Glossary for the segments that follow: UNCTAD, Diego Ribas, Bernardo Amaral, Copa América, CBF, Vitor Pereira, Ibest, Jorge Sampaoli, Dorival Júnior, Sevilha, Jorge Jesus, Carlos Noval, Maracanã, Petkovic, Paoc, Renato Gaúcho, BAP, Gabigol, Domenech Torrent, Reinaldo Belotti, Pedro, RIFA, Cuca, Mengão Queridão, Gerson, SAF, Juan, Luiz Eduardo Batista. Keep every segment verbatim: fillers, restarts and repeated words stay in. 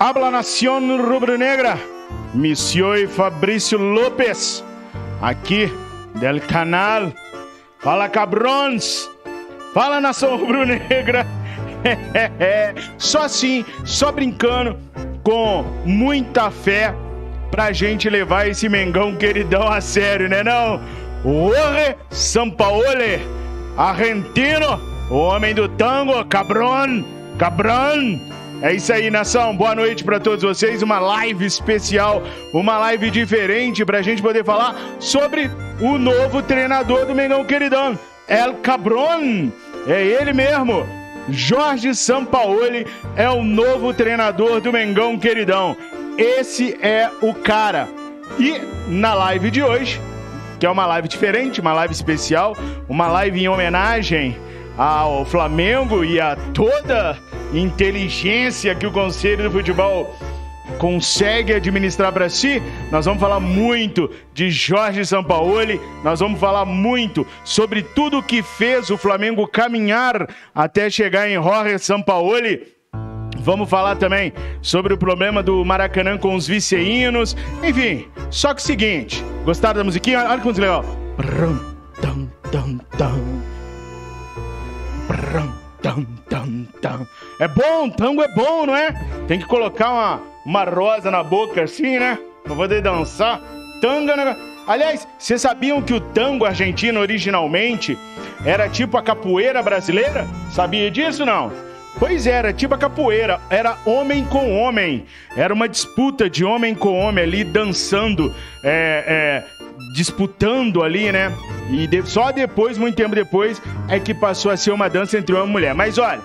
Habla Nación Rubro-Negra, Monsieur Fabrício Lopes, aqui del canal. Fala, cabrões! Fala, nação rubro-negra! Só assim, só brincando, com muita fé, pra gente levar esse Mengão queridão a sério, né não? Jorge Sampaoli, argentino, o homem do tango, cabrón, cabrón! É isso aí, nação, boa noite pra todos vocês, uma live especial, uma live diferente pra gente poder falar sobre o novo treinador do Mengão queridão, El Cabrón, é ele mesmo, Jorge Sampaoli é o novo treinador do Mengão queridão, esse é o cara. E na live de hoje, que é uma live diferente, uma live especial, uma live em homenagem ao Flamengo e a toda inteligência que o Conselho do Futebol consegue administrar para si, nós vamos falar muito de Jorge Sampaoli, nós vamos falar muito sobre tudo o que fez o Flamengo caminhar até chegar em Jorge Sampaoli. Vamos falar também sobre o problema do Maracanã com os viceinos, enfim, só que o seguinte, gostaram da musiquinha? Olha que música legal! É bom, tango é bom, não é? Tem que colocar uma, uma rosa na boca assim, né? Pra poder dançar. Tango, né? Aliás, vocês sabiam que o tango argentino originalmente era tipo a capoeira brasileira? Sabia disso, não? Pois era, tipo a capoeira, era homem com homem, era uma disputa de homem com homem ali, dançando, é, é, disputando ali, né? E de, só depois, muito tempo depois, é que passou a ser uma dança entre homem e mulher. Mas olha,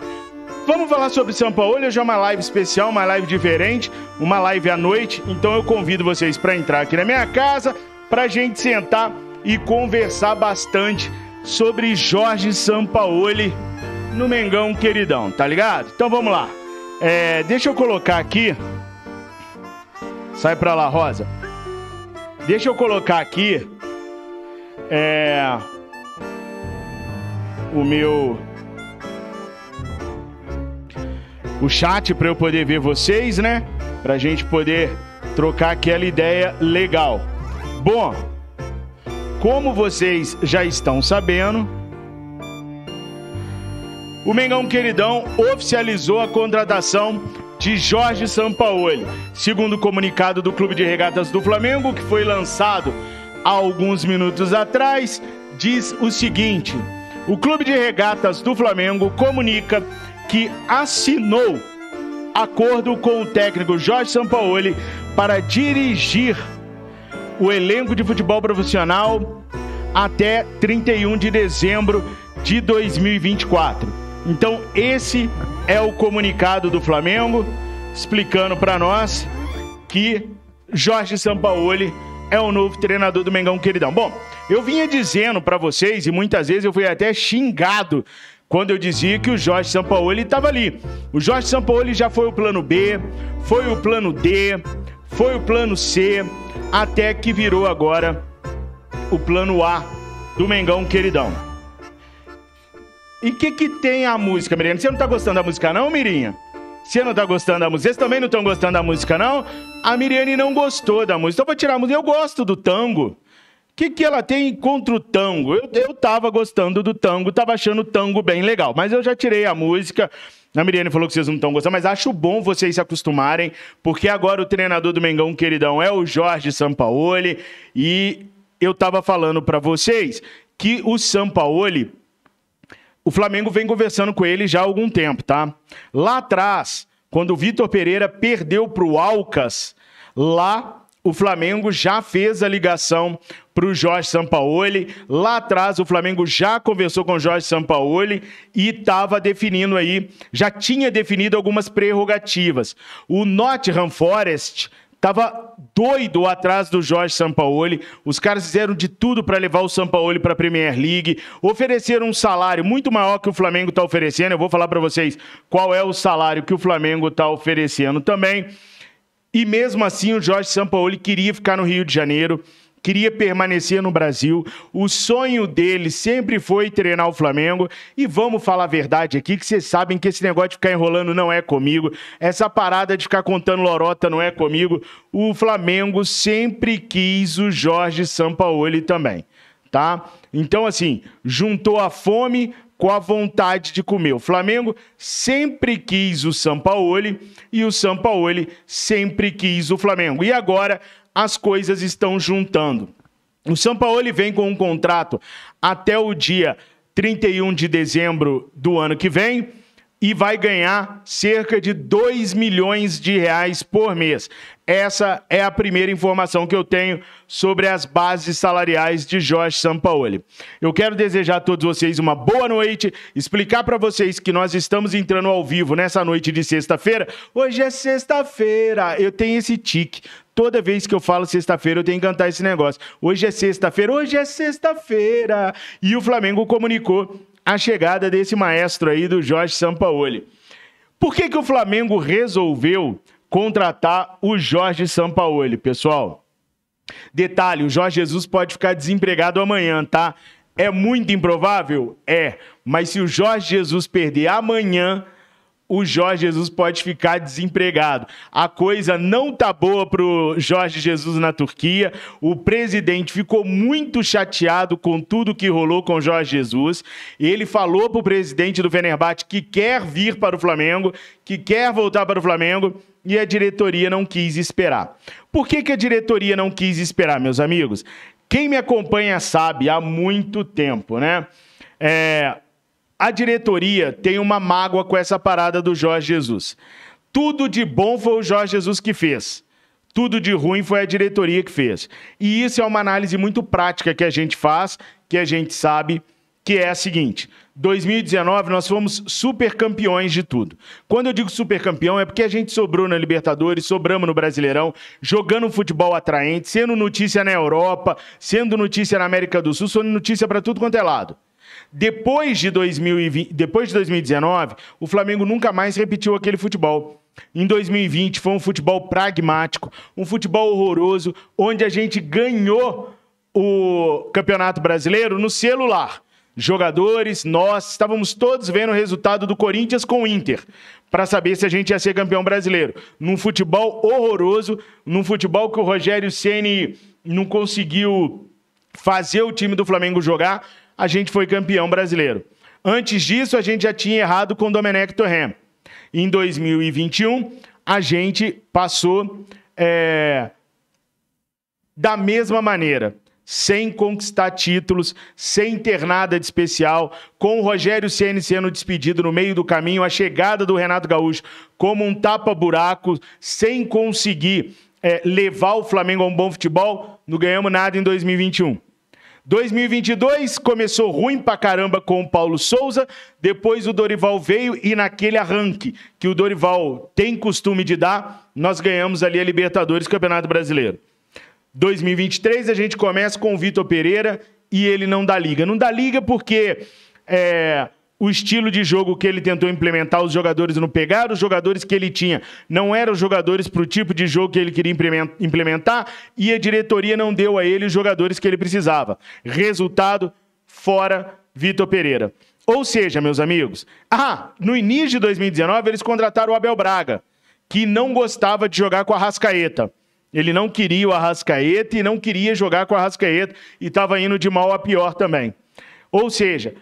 vamos falar sobre Sampaoli, hoje é uma live especial, uma live diferente, uma live à noite, então eu convido vocês para entrar aqui na minha casa, pra gente sentar e conversar bastante sobre Jorge Sampaoli no Mengão queridão, tá ligado? Então vamos lá, é, deixa eu colocar aqui, sai pra lá, Rosa, deixa eu colocar aqui é, o meu o chat pra eu poder ver vocês, né, pra gente poder trocar aquela ideia legal. Bom, como vocês já estão sabendo, o Mengão queridão oficializou a contratação de Jorge Sampaoli. Segundo o comunicado do Clube de Regatas do Flamengo, que foi lançado há alguns minutos atrás, diz o seguinte: o Clube de Regatas do Flamengo comunica que assinou acordo com o técnico Jorge Sampaoli para dirigir o elenco de futebol profissional até trinta e um de dezembro de dois mil e vinte e quatro. Então esse é o comunicado do Flamengo, explicando para nós que Jorge Sampaoli é o novo treinador do Mengão queridão. Bom, eu vinha dizendo para vocês, e muitas vezes eu fui até xingado quando eu dizia que o Jorge Sampaoli estava ali. O Jorge Sampaoli já foi o plano B, foi o plano D, foi o plano C, até que virou agora o plano A do Mengão queridão. E o que que tem a música, Miriane? Você não tá gostando da música não, Mirinha? Você não tá gostando da música? Vocês também não estão gostando da música não? A Miriane não gostou da música, então eu vou tirar a música. Eu gosto do tango. O que que ela tem contra o tango? Eu, eu tava gostando do tango, tava achando o tango bem legal, mas eu já tirei a música. A Miriane falou que vocês não estão gostando, mas acho bom vocês se acostumarem, porque agora o treinador do Mengão queridão é o Jorge Sampaoli, e eu tava falando pra vocês que o Sampaoli... O Flamengo vem conversando com ele já há algum tempo, tá? Lá atrás, quando o Vitor Pereira perdeu para o Alcas, lá o Flamengo já fez a ligação para o Jorge Sampaoli. Lá atrás, o Flamengo já conversou com o Jorge Sampaoli e estava definindo aí, já tinha definido algumas prerrogativas. O Nottingham Forest tava doido atrás do Jorge Sampaoli, os caras fizeram de tudo para levar o Sampaoli para a Premier League, ofereceram um salário muito maior que o Flamengo está oferecendo, eu vou falar para vocês qual é o salário que o Flamengo está oferecendo também, e mesmo assim o Jorge Sampaoli queria ficar no Rio de Janeiro, queria permanecer no Brasil, o sonho dele sempre foi treinar o Flamengo, e vamos falar a verdade aqui, que vocês sabem que esse negócio de ficar enrolando não é comigo, essa parada de ficar contando lorota não é comigo, o Flamengo sempre quis o Jorge Sampaoli também, tá? Então, assim, juntou a fome com a vontade de comer. O Flamengo sempre quis o Sampaoli e o Sampaoli sempre quis o Flamengo. E agora as coisas estão juntando. O Sampaoli vem com um contrato até o dia trinta e um de dezembro do ano que vem e vai ganhar cerca de dois milhões de reais por mês. Essa é a primeira informação que eu tenho sobre as bases salariais de Jorge Sampaoli. Eu quero desejar a todos vocês uma boa noite, explicar para vocês que nós estamos entrando ao vivo nessa noite de sexta-feira. Hoje é sexta-feira, eu tenho esse tique. Toda vez que eu falo sexta-feira, eu tenho que cantar esse negócio. Hoje é sexta-feira, hoje é sexta-feira. E o Flamengo comunicou a chegada desse maestro aí do Jorge Sampaoli. Por que que o Flamengo resolveu contratar o Jorge Sampaoli, pessoal? Detalhe, o Jorge Jesus pode ficar desempregado amanhã, tá? É muito improvável? É. Mas se o Jorge Jesus perder amanhã, o Jorge Jesus pode ficar desempregado. A coisa não tá boa pro Jorge Jesus na Turquia. O presidente ficou muito chateado com tudo que rolou com o Jorge Jesus. Ele falou pro presidente do Fenerbahçe que quer vir para o Flamengo, que quer voltar para o Flamengo, e a diretoria não quis esperar. Por que que a diretoria não quis esperar, meus amigos? Quem me acompanha sabe há muito tempo, né? É... A diretoria tem uma mágoa com essa parada do Jorge Jesus. Tudo de bom foi o Jorge Jesus que fez. Tudo de ruim foi a diretoria que fez. E isso é uma análise muito prática que a gente faz, que a gente sabe, que é a seguinte. dois mil e dezenove, nós fomos super campeões de tudo. Quando eu digo super campeão, é porque a gente sobrou na Libertadores, sobramos no Brasileirão, jogando um futebol atraente, sendo notícia na Europa, sendo notícia na América do Sul, sendo notícia para tudo quanto é lado. Depois de, dois mil e vinte, depois de dois mil e dezenove, o Flamengo nunca mais repetiu aquele futebol. Em dois mil e vinte foi um futebol pragmático, um futebol horroroso, onde a gente ganhou o Campeonato Brasileiro no celular. Jogadores, nós, estávamos todos vendo o resultado do Corinthians com o Inter, para saber se a gente ia ser campeão brasileiro. Num futebol horroroso, num futebol que o Rogério Ceni não conseguiu fazer o time do Flamengo jogar, a gente foi campeão brasileiro. Antes disso, a gente já tinha errado com o Domenech Torrent. Em dois mil e vinte e um, a gente passou é, da mesma maneira, sem conquistar títulos, sem ter nada de especial, com o Rogério Ceni sendo despedido no meio do caminho, a chegada do Renato Gaúcho como um tapa-buraco, sem conseguir é, levar o Flamengo a um bom futebol, não ganhamos nada em dois mil e vinte e um. dois mil e vinte e dois começou ruim pra caramba com o Paulo Souza, depois o Dorival veio e naquele arranque que o Dorival tem costume de dar, nós ganhamos ali a Libertadores, Campeonato Brasileiro. dois mil e vinte e três a gente começa com o Vitor Pereira e ele não dá liga. Não dá liga porque é, o estilo de jogo que ele tentou implementar, os jogadores não pegaram, os jogadores que ele tinha não eram jogadores para o tipo de jogo que ele queria implementar e a diretoria não deu a ele os jogadores que ele precisava. Resultado, fora Vitor Pereira. Ou seja, meus amigos, ah, no início de dois mil e dezenove eles contrataram o Abel Braga, que não gostava de jogar com o Arrascaeta. Ele não queria o Arrascaeta e não queria jogar com o Arrascaeta e estava indo de mal a pior também. Ou seja,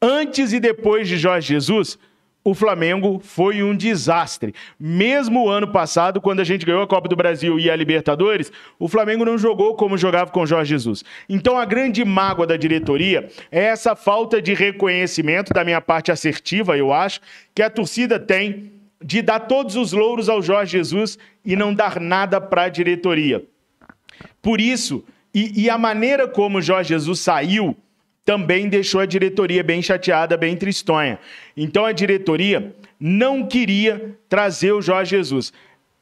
antes e depois de Jorge Jesus, o Flamengo foi um desastre. Mesmo o ano passado, quando a gente ganhou a Copa do Brasil e a Libertadores, o Flamengo não jogou como jogava com Jorge Jesus. Então a grande mágoa da diretoria é essa falta de reconhecimento da minha parte assertiva, eu acho, que a torcida tem de dar todos os louros ao Jorge Jesus e não dar nada para a diretoria. Por isso, e, e a maneira como o Jorge Jesus saiu, também deixou a diretoria bem chateada, bem tristonha. Então a diretoria não queria trazer o Jorge Jesus.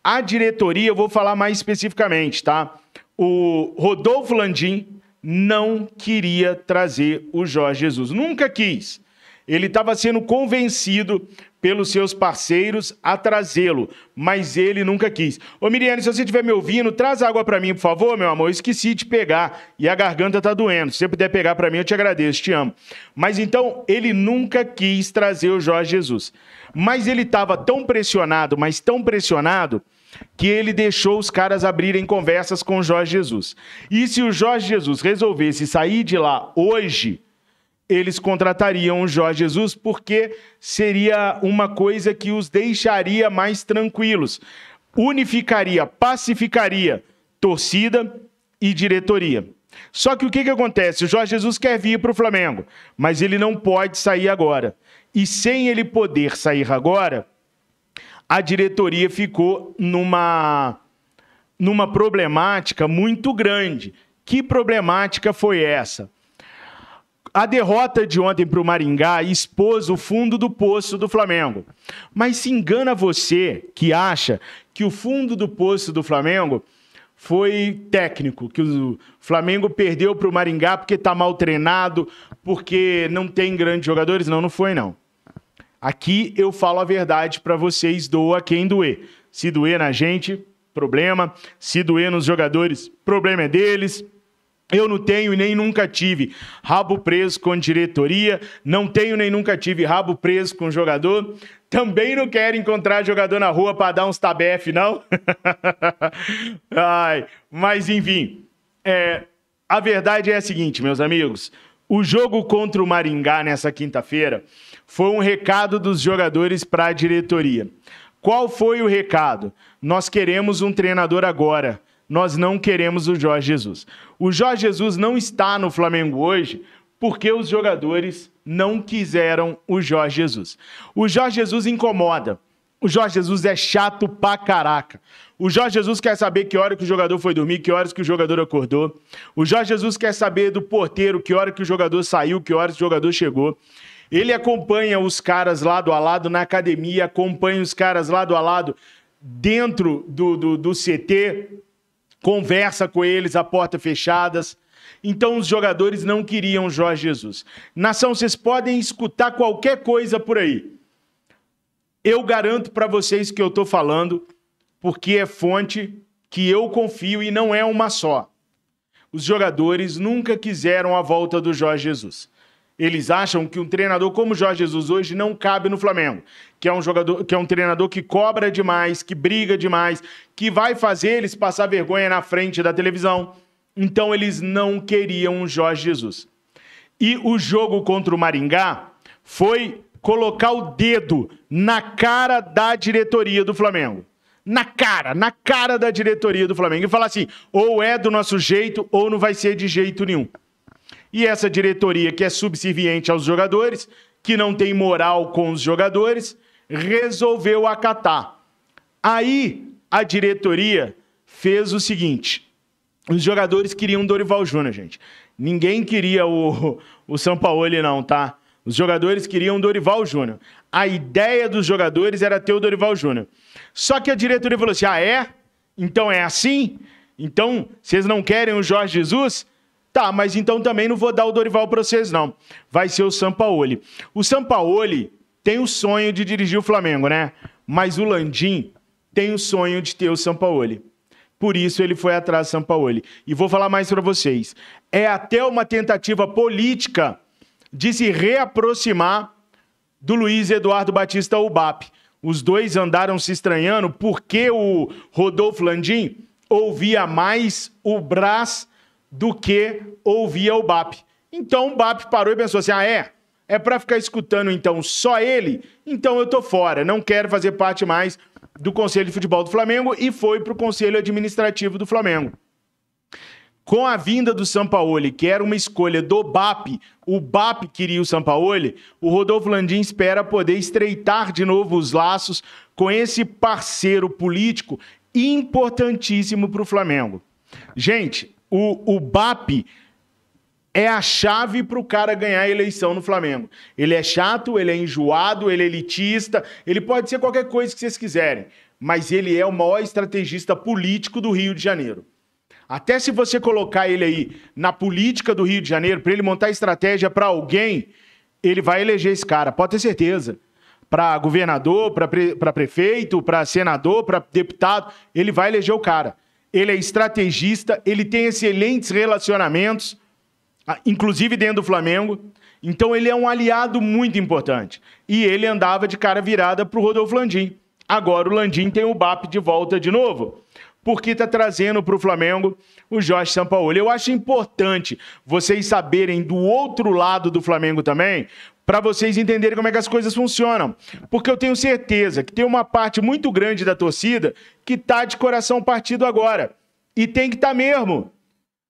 A diretoria, eu vou falar mais especificamente, tá? O Rodolfo Landim não queria trazer o Jorge Jesus. Nunca quis. Ele estava sendo convencido pelos seus parceiros a trazê-lo, mas ele nunca quis. Ô Miriane, se você estiver me ouvindo, traz água pra mim, por favor, meu amor. Eu esqueci de pegar e a garganta tá doendo. Se você puder pegar pra mim, eu te agradeço, te amo. Mas então, ele nunca quis trazer o Jorge Jesus. Mas ele tava tão pressionado, mas tão pressionado, que ele deixou os caras abrirem conversas com o Jorge Jesus. E se o Jorge Jesus resolvesse sair de lá hoje, eles contratariam o Jorge Jesus porque seria uma coisa que os deixaria mais tranquilos. Unificaria, pacificaria torcida e diretoria. Só que o que que acontece? O Jorge Jesus quer vir para o Flamengo, mas ele não pode sair agora. E sem ele poder sair agora, a diretoria ficou numa, numa problemática muito grande. Que problemática foi essa? A derrota de ontem para o Maringá expôs o fundo do poço do Flamengo. Mas se engana você que acha que o fundo do poço do Flamengo foi técnico, que o Flamengo perdeu para o Maringá porque está mal treinado, porque não tem grandes jogadores. Não, não foi não. Aqui eu falo a verdade para vocês, doa quem doer. Se doer na gente, problema. Se doer nos jogadores, problema é deles. Eu não tenho e nem nunca tive rabo preso com diretoria. Não tenho nem nunca tive rabo preso com jogador. Também não quero encontrar jogador na rua para dar uns tabef, não. Ai, mas enfim, é, a verdade é a seguinte, meus amigos. O jogo contra o Maringá nessa quinta-feira foi um recado dos jogadores para a diretoria. Qual foi o recado? Nós queremos um treinador agora. Nós não queremos o Jorge Jesus. O Jorge Jesus não está no Flamengo hoje porque os jogadores não quiseram o Jorge Jesus. O Jorge Jesus incomoda. O Jorge Jesus é chato pra caraca. O Jorge Jesus quer saber que hora que o jogador foi dormir, que horas que o jogador acordou. O Jorge Jesus quer saber do porteiro, que hora que o jogador saiu, que hora que o jogador chegou. Ele acompanha os caras lado a lado na academia, acompanha os caras lado a lado dentro do, do, do C T, conversa com eles a porta fechadas. Então os jogadores não queriam o Jorge Jesus. Nação, vocês podem escutar qualquer coisa por aí. Eu garanto para vocês que eu estou falando, porque é fonte que eu confio e não é uma só. Os jogadores nunca quiseram a volta do Jorge Jesus. Eles acham que um treinador como o Jorge Jesus hoje não cabe no Flamengo, que é um jogador, que é um treinador que cobra demais, que briga demais, que vai fazer eles passar vergonha na frente da televisão. Então eles não queriam o Jorge Jesus. E o jogo contra o Maringá foi colocar o dedo na cara da diretoria do Flamengo. Na cara, na cara da diretoria do Flamengo. E falar assim, ou é do nosso jeito, ou não vai ser de jeito nenhum. E essa diretoria que é subserviente aos jogadores, que não tem moral com os jogadores, resolveu acatar. Aí a diretoria fez o seguinte, os jogadores queriam Dorival Júnior, gente. Ninguém queria o, o Sampaoli não, tá? Os jogadores queriam Dorival Júnior. A ideia dos jogadores era ter o Dorival Júnior. Só que a diretoria falou assim, ah é? Então é assim? Então vocês não querem o Jorge Jesus? Tá, mas então também não vou dar o Dorival pra vocês não. Vai ser o Sampaoli. O Sampaoli tem o sonho de dirigir o Flamengo, né? Mas o Landim tem o sonho de ter o Sampaoli. Por isso ele foi atrás do Sampaoli. E vou falar mais pra vocês. É até uma tentativa política de se reaproximar do Luiz Eduardo Batista, o B A P. Os dois andaram se estranhando porque o Rodolfo Landim ouvia mais o Braz do que ouvia o B A P. Então o B A P parou e pensou assim, ah é? É pra ficar escutando então só ele? Então eu tô fora, não quero fazer parte mais do Conselho de Futebol do Flamengo e foi pro Conselho Administrativo do Flamengo. Com a vinda do Sampaoli, que era uma escolha do B A P, o B A P queria o Sampaoli, o Rodolfo Landim espera poder estreitar de novo os laços com esse parceiro político importantíssimo para o Flamengo. Gente, o, o B A P é a chave para o cara ganhar a eleição no Flamengo. Ele é chato, ele é enjoado, ele é elitista, ele pode ser qualquer coisa que vocês quiserem, mas ele é o maior estrategista político do Rio de Janeiro. Até se você colocar ele aí na política do Rio de Janeiro, para ele montar estratégia para alguém, ele vai eleger esse cara, pode ter certeza. para governador, para pre, prefeito, para senador, para deputado, ele vai eleger o cara. Ele é estrategista, ele tem excelentes relacionamentos, inclusive dentro do Flamengo. Então ele é um aliado muito importante. E ele andava de cara virada para o Rodolfo Landim. Agora o Landim tem o B A P de volta de novo, porque está trazendo para o Flamengo o Jorge Sampaoli. Eu acho importante vocês saberem do outro lado do Flamengo também, para vocês entenderem como é que as coisas funcionam. Porque eu tenho certeza que tem uma parte muito grande da torcida que está de coração partido agora. E tem que estar mesmo.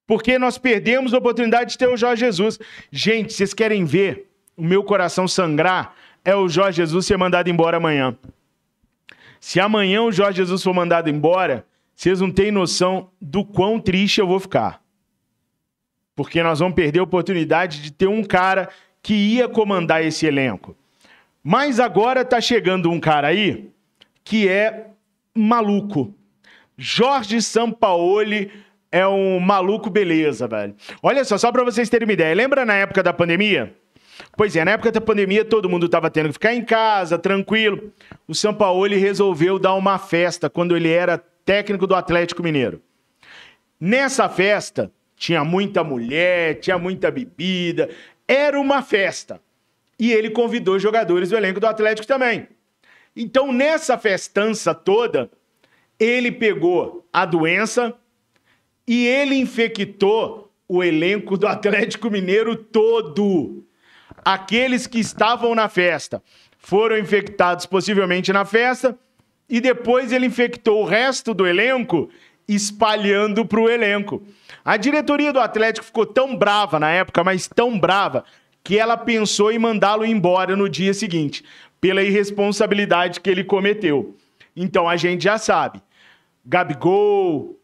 Porque nós perdemos a oportunidade de ter o Jorge Jesus. Gente, vocês querem ver o meu coração sangrar? É o Jorge Jesus ser mandado embora amanhã. Se amanhã o Jorge Jesus for mandado embora, vocês não têm noção do quão triste eu vou ficar. Porque nós vamos perder a oportunidade de ter um cara que ia comandar esse elenco. Mas agora tá chegando um cara aí que é maluco. Jorge Sampaoli é um maluco beleza, velho. Olha só, só pra vocês terem uma ideia. Lembra na época da pandemia? Pois é, na época da pandemia todo mundo tava tendo que ficar em casa, tranquilo. O Sampaoli resolveu dar uma festa quando ele era técnico do Atlético Mineiro. Nessa festa tinha muita mulher, tinha muita bebida. Era uma festa. E ele convidou jogadores do elenco do Atlético também. Então, nessa festança toda, ele pegou a doença e ele infectou o elenco do Atlético Mineiro todo. Aqueles que estavam na festa foram infectados possivelmente na festa e depois ele infectou o resto do elenco, espalhando para o elenco. A diretoria do Atlético ficou tão brava na época, mas tão brava, que ela pensou em mandá-lo embora no dia seguinte, pela irresponsabilidade que ele cometeu. Então a gente já sabe, Gabigol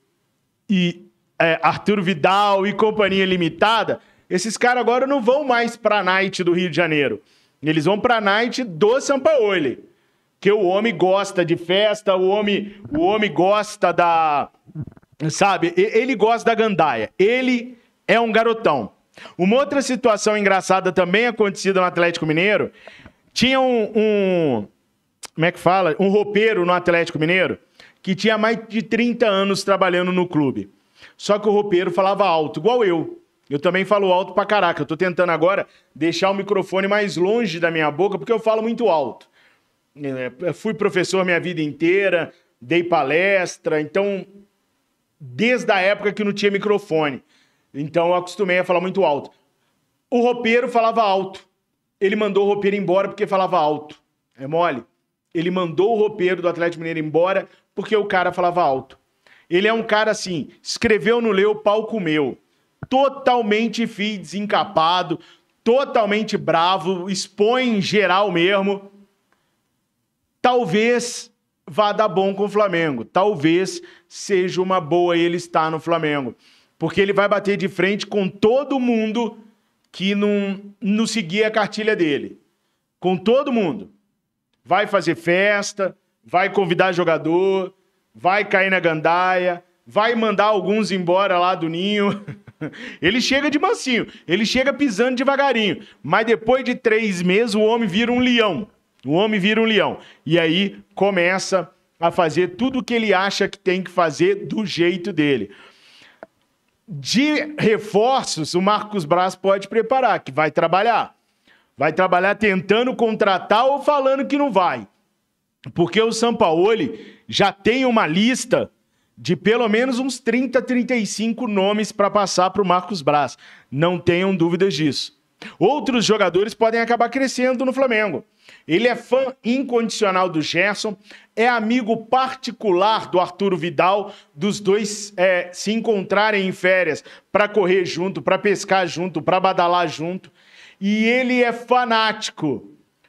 e é, Arthur Vidal e Companhia Limitada, esses caras agora não vão mais para a Night do Rio de Janeiro, eles vão para a Night do Sampaoli, que o homem gosta de festa, o homem, o homem gosta da... Sabe, ele gosta da gandaia. Ele é um garotão. Uma outra situação engraçada também acontecida no Atlético Mineiro. Tinha um, um... Como é que fala? Um roupeiro no Atlético Mineiro que tinha mais de trinta anos trabalhando no clube. Só que o roupeiro falava alto, igual eu. Eu também falo alto pra caraca. Eu tô tentando agora deixar o microfone mais longe da minha boca porque eu falo muito alto. Eu fui professor minha vida inteira, dei palestra, então... Desde a época que não tinha microfone. Então eu acostumei a falar muito alto. O roupeiro falava alto. Ele mandou o roupeiro embora porque falava alto. É mole? Ele mandou o roupeiro do Atlético Mineiro embora porque o cara falava alto. Ele é um cara assim, escreveu no leu, pau comeu. Totalmente filho desencapado, totalmente bravo, expõe em geral mesmo. Talvez... vá dar bom com o Flamengo. Talvez seja uma boa ele estar no Flamengo. Porque ele vai bater de frente com todo mundo que não, não seguia a cartilha dele. Com todo mundo. Vai fazer festa, vai convidar jogador, vai cair na gandaia, vai mandar alguns embora lá do ninho. Ele chega de mansinho, ele chega pisando devagarinho. Mas depois de três meses o homem vira um leão. O homem vira um leão. E aí começa a fazer tudo o que ele acha que tem que fazer do jeito dele. De reforços, o Marcos Braz pode preparar, que vai trabalhar. Vai trabalhar tentando contratar ou falando que não vai. Porque o Sampaoli já tem uma lista de pelo menos uns trinta, trinta e cinco nomes para passar para o Marcos Braz. Não tenham dúvidas disso. Outros jogadores podem acabar crescendo no Flamengo. Ele é fã incondicional do Gerson, é amigo particular do Arthur Vidal, dos dois é, se encontrarem em férias para correr junto, para pescar junto, para badalar junto. E ele é fanático,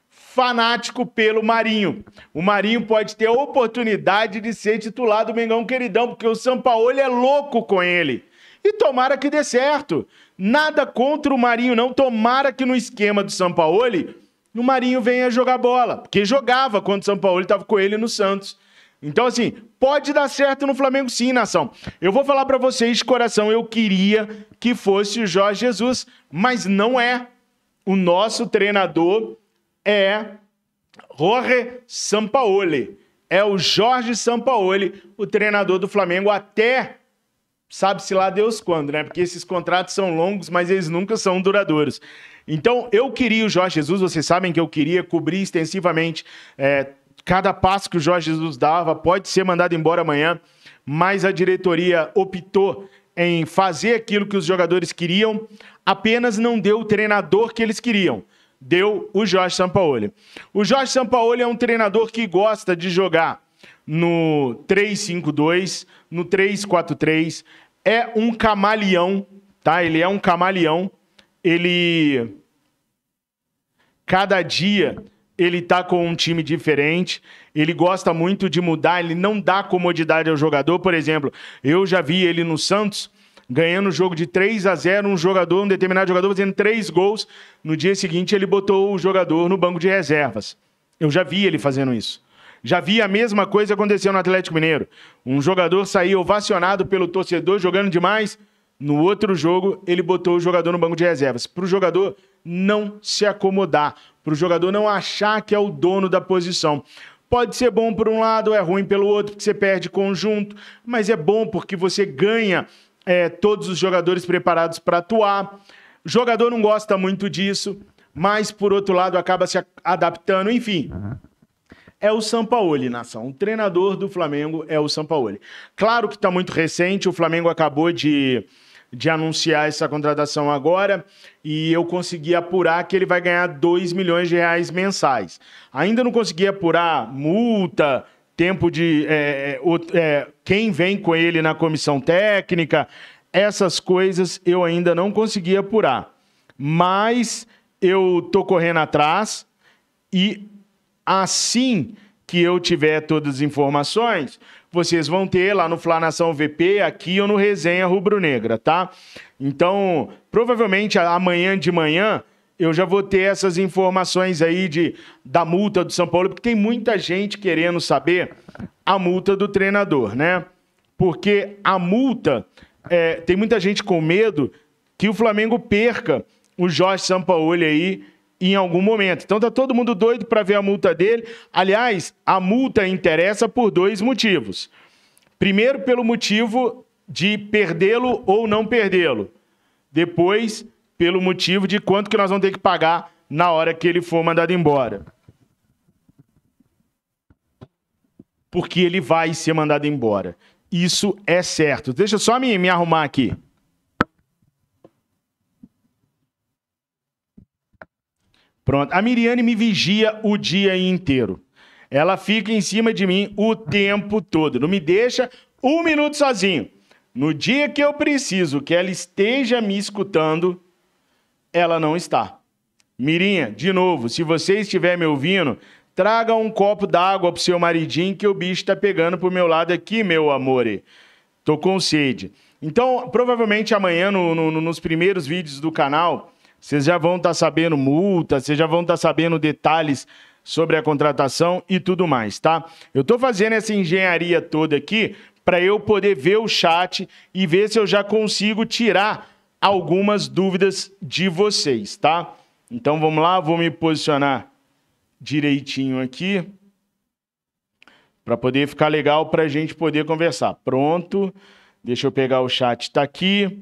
fanático pelo Marinho. O Marinho pode ter a oportunidade de ser titular do Mengão Queridão, porque o Sampaoli é louco com ele. E tomara que dê certo. Nada contra o Marinho, não. Tomara que no esquema do Sampaoli, o Marinho venha jogar bola. Porque jogava quando o Sampaoli estava com ele no Santos. Então, assim, pode dar certo no Flamengo sim, nação. Eu vou falar para vocês de coração, eu queria que fosse o Jorge Jesus, mas não é. O nosso treinador é Jorge Sampaoli. É o Jorge Sampaoli, o treinador do Flamengo, até sabe-se lá Deus quando, né? Porque esses contratos são longos, mas eles nunca são duradouros. Então, eu queria o Jorge Jesus, vocês sabem que eu queria cobrir extensivamente é, cada passo que o Jorge Jesus dava, pode ser mandado embora amanhã, mas a diretoria optou em fazer aquilo que os jogadores queriam, apenas não deu o treinador que eles queriam. Deu o Jorge Sampaoli. O Jorge Sampaoli é um treinador que gosta de jogar no três cinco dois, no três quatro três. É um camaleão, tá? Ele é um camaleão. Ele... Cada dia ele tá com um time diferente. Ele gosta muito de mudar. Ele não dá comodidade ao jogador. Por exemplo, eu já vi ele no Santos ganhando o jogo de três a zero, um jogador, um determinado jogador fazendo três gols. No dia seguinte, ele botou o jogador no banco de reservas. Eu já vi ele fazendo isso. Já vi a mesma coisa acontecendo no Atlético Mineiro. Um jogador saiu ovacionado pelo torcedor, jogando demais. No outro jogo, ele botou o jogador no banco de reservas. Para o jogador não se acomodar, para o jogador não achar que é o dono da posição. Pode ser bom por um lado, é ruim pelo outro, porque você perde conjunto, mas é bom porque você ganha... É, todos os jogadores preparados para atuar. O jogador não gosta muito disso, mas, por outro lado, acaba se adaptando. Enfim, uhum. É o Sampaoli, nação. O treinador do Flamengo é o Sampaoli. Claro que está muito recente, o Flamengo acabou de, de anunciar essa contratação agora e eu consegui apurar que ele vai ganhar dois milhões de reais mensais. Ainda não consegui apurar multa... tempo de é, é, quem vem com ele na comissão técnica, essas coisas eu ainda não consegui apurar. Mas eu tô correndo atrás e assim que eu tiver todas as informações, vocês vão ter lá no Fla Nação V P, aqui ou no Resenha Rubro Negra, tá? Então, provavelmente amanhã de manhã... eu já vou ter essas informações aí de, da multa do Sampaoli, porque tem muita gente querendo saber a multa do treinador, né? Porque a multa, é, tem muita gente com medo que o Flamengo perca o Jorge Sampaoli aí em algum momento. Então tá todo mundo doido para ver a multa dele. Aliás, a multa interessa por dois motivos. Primeiro, pelo motivo de perdê-lo ou não perdê-lo. Depois... pelo motivo de quanto que nós vamos ter que pagar na hora que ele for mandado embora. Porque ele vai ser mandado embora. Isso é certo. Deixa eu só me, me arrumar aqui. Pronto. A Miriane me vigia o dia inteiro. Ela fica em cima de mim o tempo todo. Não me deixa um minuto sozinho. No dia que eu preciso que ela esteja me escutando... ela não está. Mirinha, de novo, se você estiver me ouvindo, traga um copo d'água pro seu maridinho que o bicho tá pegando pro meu lado aqui, meu amor. Tô com sede. Então, provavelmente amanhã, no, no, nos primeiros vídeos do canal, vocês já vão estar sabendo multa, vocês já vão estar sabendo detalhes sobre a contratação e tudo mais, tá? Eu tô fazendo essa engenharia toda aqui para eu poder ver o chat e ver se eu já consigo tirar algumas dúvidas de vocês, tá? Então vamos lá, vou me posicionar direitinho aqui para poder ficar legal para a gente poder conversar. Pronto, deixa eu pegar o chat, tá aqui.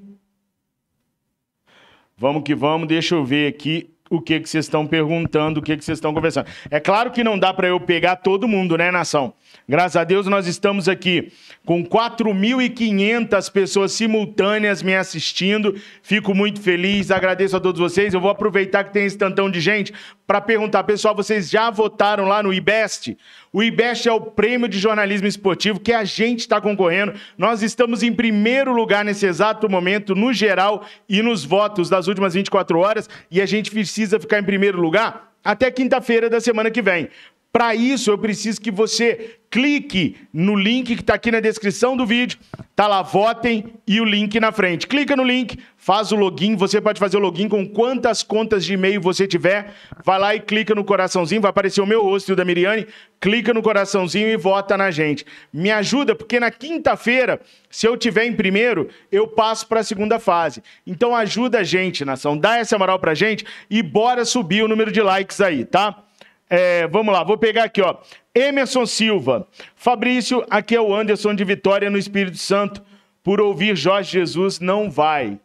Vamos que vamos, deixa eu ver aqui o que que vocês estão perguntando, o que que vocês estão conversando. É claro que não dá para eu pegar todo mundo, né, nação? Graças a Deus nós estamos aqui com quatro mil e quinhentas pessoas simultâneas me assistindo. Fico muito feliz, agradeço a todos vocês. Eu vou aproveitar que tem esse tantão de gente para perguntar, pessoal, vocês já votaram lá no Ibest? O Ibest é o prêmio de jornalismo esportivo que a gente está concorrendo. Nós estamos em primeiro lugar nesse exato momento, no geral e nos votos das últimas vinte e quatro horas, e a gente precisa ficar em primeiro lugar até quinta-feira da semana que vem. Para isso, eu preciso que você clique no link que está aqui na descrição do vídeo, tá lá, votem, e o link na frente. Clica no link, faz o login, você pode fazer o login com quantas contas de e-mail você tiver, vai lá e clica no coraçãozinho, vai aparecer o meu rosto e o da Miriane, clica no coraçãozinho e vota na gente. Me ajuda, porque na quinta-feira, se eu tiver em primeiro, eu passo para a segunda fase. Então ajuda a gente, nação, dá essa moral pra gente e bora subir o número de likes aí, tá? É, vamos lá, vou pegar aqui, ó. Emerson Silva. Fabrício, aqui é o Anderson de Vitória no Espírito Santo. Por ouvir Jorge Jesus, não vai.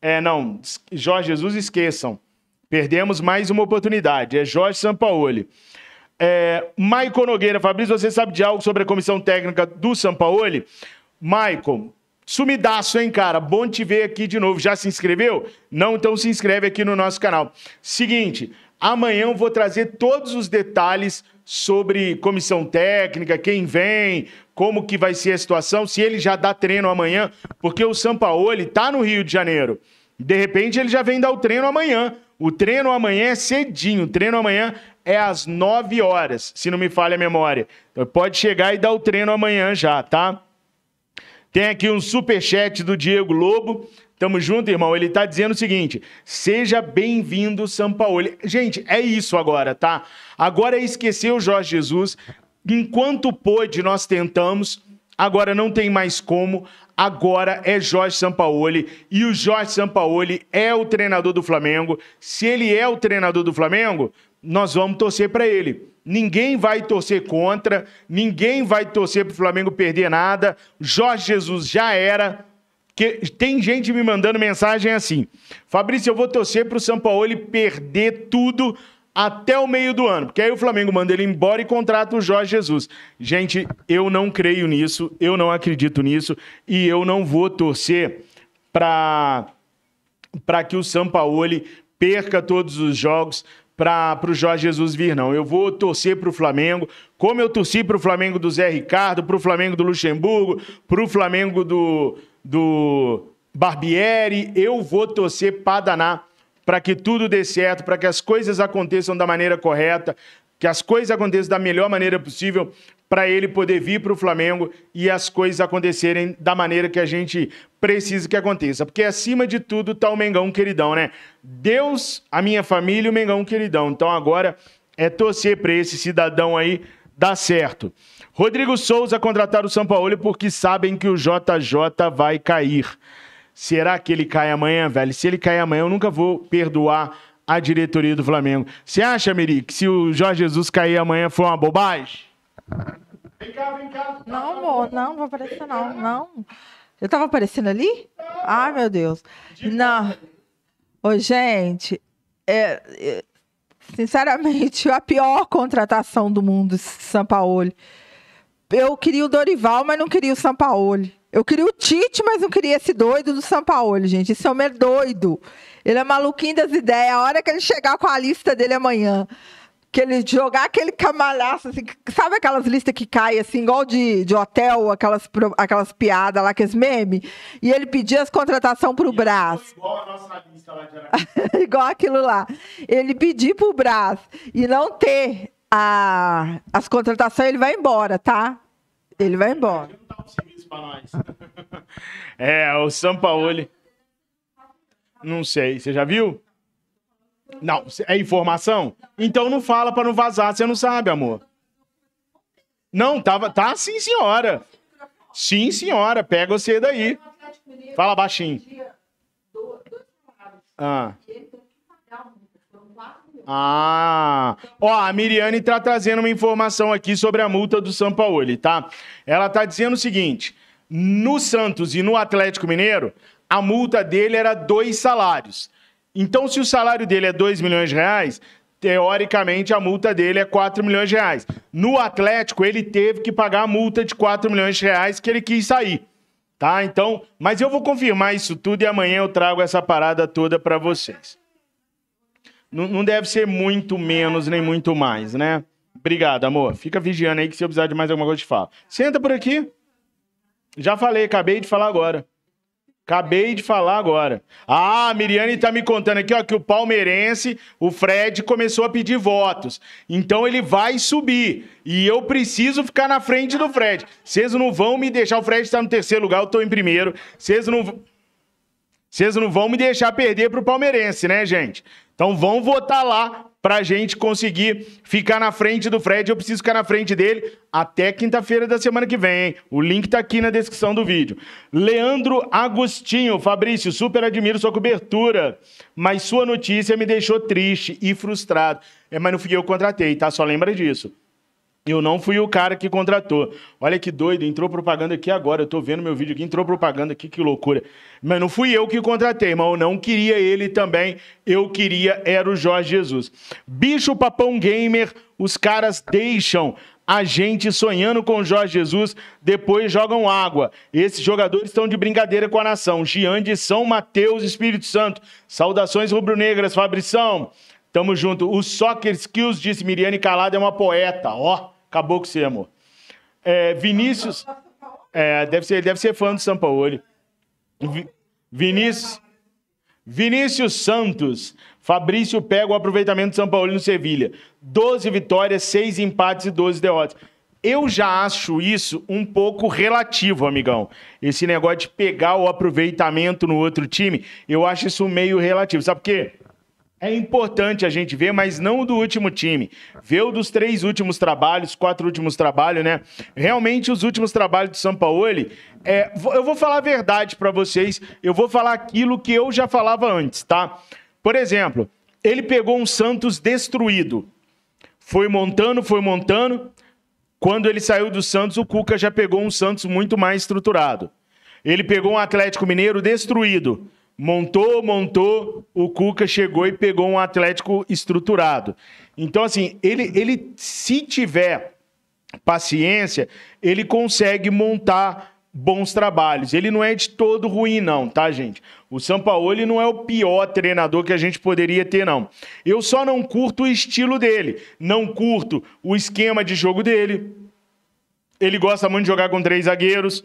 É, não, Jorge Jesus, esqueçam. Perdemos mais uma oportunidade. É Jorge Sampaoli. É, Maicon Nogueira. Fabrício, você sabe de algo sobre a comissão técnica do Sampaoli? Maicon, sumidaço, hein, cara? Bom te ver aqui de novo. Já se inscreveu? Não? Então se inscreve aqui no nosso canal. Seguinte, amanhã eu vou trazer todos os detalhes sobre comissão técnica, quem vem, como que vai ser a situação, se ele já dá treino amanhã, porque o Sampaoli tá no Rio de Janeiro. De repente ele já vem dar o treino amanhã. O treino amanhã é cedinho, o treino amanhã é às nove horas, se não me falha a memória. Então pode chegar e dar o treino amanhã já, tá? Tem aqui um superchat do Diego Lobo. Tamo junto, irmão. Ele tá dizendo o seguinte: seja bem-vindo, Sampaoli. Gente, é isso agora, tá? Agora é esquecer o Jorge Jesus. Enquanto pôde, nós tentamos. Agora não tem mais como. Agora é Jorge Sampaoli. E o Jorge Sampaoli é o treinador do Flamengo. Se ele é o treinador do Flamengo, nós vamos torcer pra ele. Ninguém vai torcer contra, ninguém vai torcer pro Flamengo perder nada. Jorge Jesus já era. Que tem gente me mandando mensagem assim: Fabrício, eu vou torcer pro Sampaoli perder tudo até o meio do ano, porque aí o Flamengo manda ele embora e contrata o Jorge Jesus. Gente, eu não creio nisso, eu não acredito nisso e eu não vou torcer pra, pra que o Sampaoli perca todos os jogos para o Jorge Jesus vir, não. Eu vou torcer para o Flamengo, como eu torci para o Flamengo do Zé Ricardo, para o Flamengo do Luxemburgo, para o Flamengo do, do Barbieri. Eu vou torcer para danar, para que tudo dê certo, para que as coisas aconteçam da maneira correta, que as coisas aconteçam da melhor maneira possível, para ele poder vir para o Flamengo e as coisas acontecerem da maneira que a gente precisa que aconteça. Porque, acima de tudo, tá o Mengão queridão, né? Deus, a minha família e o Mengão queridão. Então, agora é torcer para esse cidadão aí dar certo. Rodrigo Souza, contratar o Sampaoli porque sabem que o J J vai cair. Será que ele cai amanhã, velho? Se ele cair amanhã, eu nunca vou perdoar a diretoria do Flamengo. Você acha, Miri, que se o Jorge Jesus cair amanhã foi uma bobagem? Vem cá, vem cá. Não vou, não vou aparecer, não. Não. Eu tava aparecendo ali? Ai, meu Deus. Não. Ô, gente, é, é, sinceramente, a pior contratação do mundo, Sampaoli. Eu queria o Dorival, mas não queria o Sampaoli. Eu queria o Tite, mas não queria esse doido do Sampaoli, gente. Esse homem é doido. Ele é maluquinho das ideias. A hora que ele chegar com a lista dele amanhã, que ele jogar aquele camalhaço, assim, sabe aquelas listas que caem, assim, igual de, de hotel, aquelas, aquelas piadas lá, aqueles memes? E ele pedia as contratações pro Braz. Igual a nossa lista lá de Arrascaeta. Igual aquilo lá. Ele pedir pro Braz e não ter a, as contratações, ele vai embora, tá? Ele vai embora. Ele não dá um serviço pra nós. É, o Sampaoli. Não sei, você já viu? Não, é informação? Então não fala pra não vazar, você não sabe, amor. Não, tava, tá sim, senhora. Sim, senhora, pega você daí. Fala baixinho. Ah. Ah, ó, a Miriane tá trazendo uma informação aqui sobre a multa do Sampaoli, tá? Ela tá dizendo o seguinte: no Santos e no Atlético Mineiro, a multa dele era dois salários. Então, se o salário dele é dois milhões de reais, teoricamente a multa dele é quatro milhões de reais. No Atlético, ele teve que pagar a multa de quatro milhões de reais que ele quis sair, tá? Então, mas eu vou confirmar isso tudo e amanhã eu trago essa parada toda para vocês. Não, não deve ser muito menos nem muito mais, né? Obrigado, amor. Fica vigiando aí que se eu precisar de mais alguma coisa, eu te falo. Senta por aqui. Já falei, acabei de falar agora. Acabei de falar agora. Ah, a Miriane tá me contando aqui, ó, que o palmeirense, o Fred, começou a pedir votos. Então ele vai subir. E eu preciso ficar na frente do Fred. Vocês não vão me deixar... O Fred tá no terceiro lugar, eu tô em primeiro. Vocês não... Vocês não vão me deixar perder pro palmeirense, né, gente? Então vão votar lá pra gente conseguir ficar na frente do Fred. Eu preciso ficar na frente dele até quinta-feira da semana que vem, hein? O link tá aqui na descrição do vídeo. Leandro Agostinho. Fabrício, super admiro sua cobertura, mas sua notícia me deixou triste e frustrado. É, mas não fui eu que contratei, tá? Só lembra disso. Eu não fui o cara que contratou. Olha que doido, entrou propaganda aqui agora. Eu tô vendo meu vídeo aqui, entrou propaganda aqui, que loucura. Mas não fui eu que contratei, mas eu não queria ele também. Eu queria, era o Jorge Jesus. Bicho Papão Gamer, os caras deixam a gente sonhando com o Jorge Jesus, depois jogam água. Esses jogadores estão de brincadeira com a nação. Gian de São Mateus, Espírito Santo. Saudações rubro-negras, Fabrição. Tamo junto. O Soccer Skills, disse Miriane Calado, é uma poeta. Ó, acabou com você, amor. É, Vinícius... É, deve ser, deve ser fã do Sampaoli. Vi, Vinícius... Vinícius Santos. Fabrício pega o aproveitamento do Sampaoli no Sevilha. doze vitórias, seis empates e doze derrotas. Eu já acho isso um pouco relativo, amigão. Esse negócio de pegar o aproveitamento no outro time, eu acho isso meio relativo. Sabe por quê? É importante a gente ver, mas não do último time. Ver o dos três últimos trabalhos, quatro últimos trabalhos, né? Realmente, os últimos trabalhos do Sampaoli, é, eu vou falar a verdade pra vocês, eu vou falar aquilo que eu já falava antes, tá? Por exemplo, ele pegou um Santos destruído. Foi montando, foi montando. Quando ele saiu do Santos, o Cuca já pegou um Santos muito mais estruturado. Ele pegou um Atlético Mineiro destruído. Montou, montou, o Cuca chegou e pegou um Atlético estruturado. Então, assim, ele, ele se tiver paciência, ele consegue montar bons trabalhos. Ele não é de todo ruim, não, tá, gente? O Sampaoli não é o pior treinador que a gente poderia ter, não. Eu só não curto o estilo dele, não curto o esquema de jogo dele. Ele gosta muito de jogar com três zagueiros.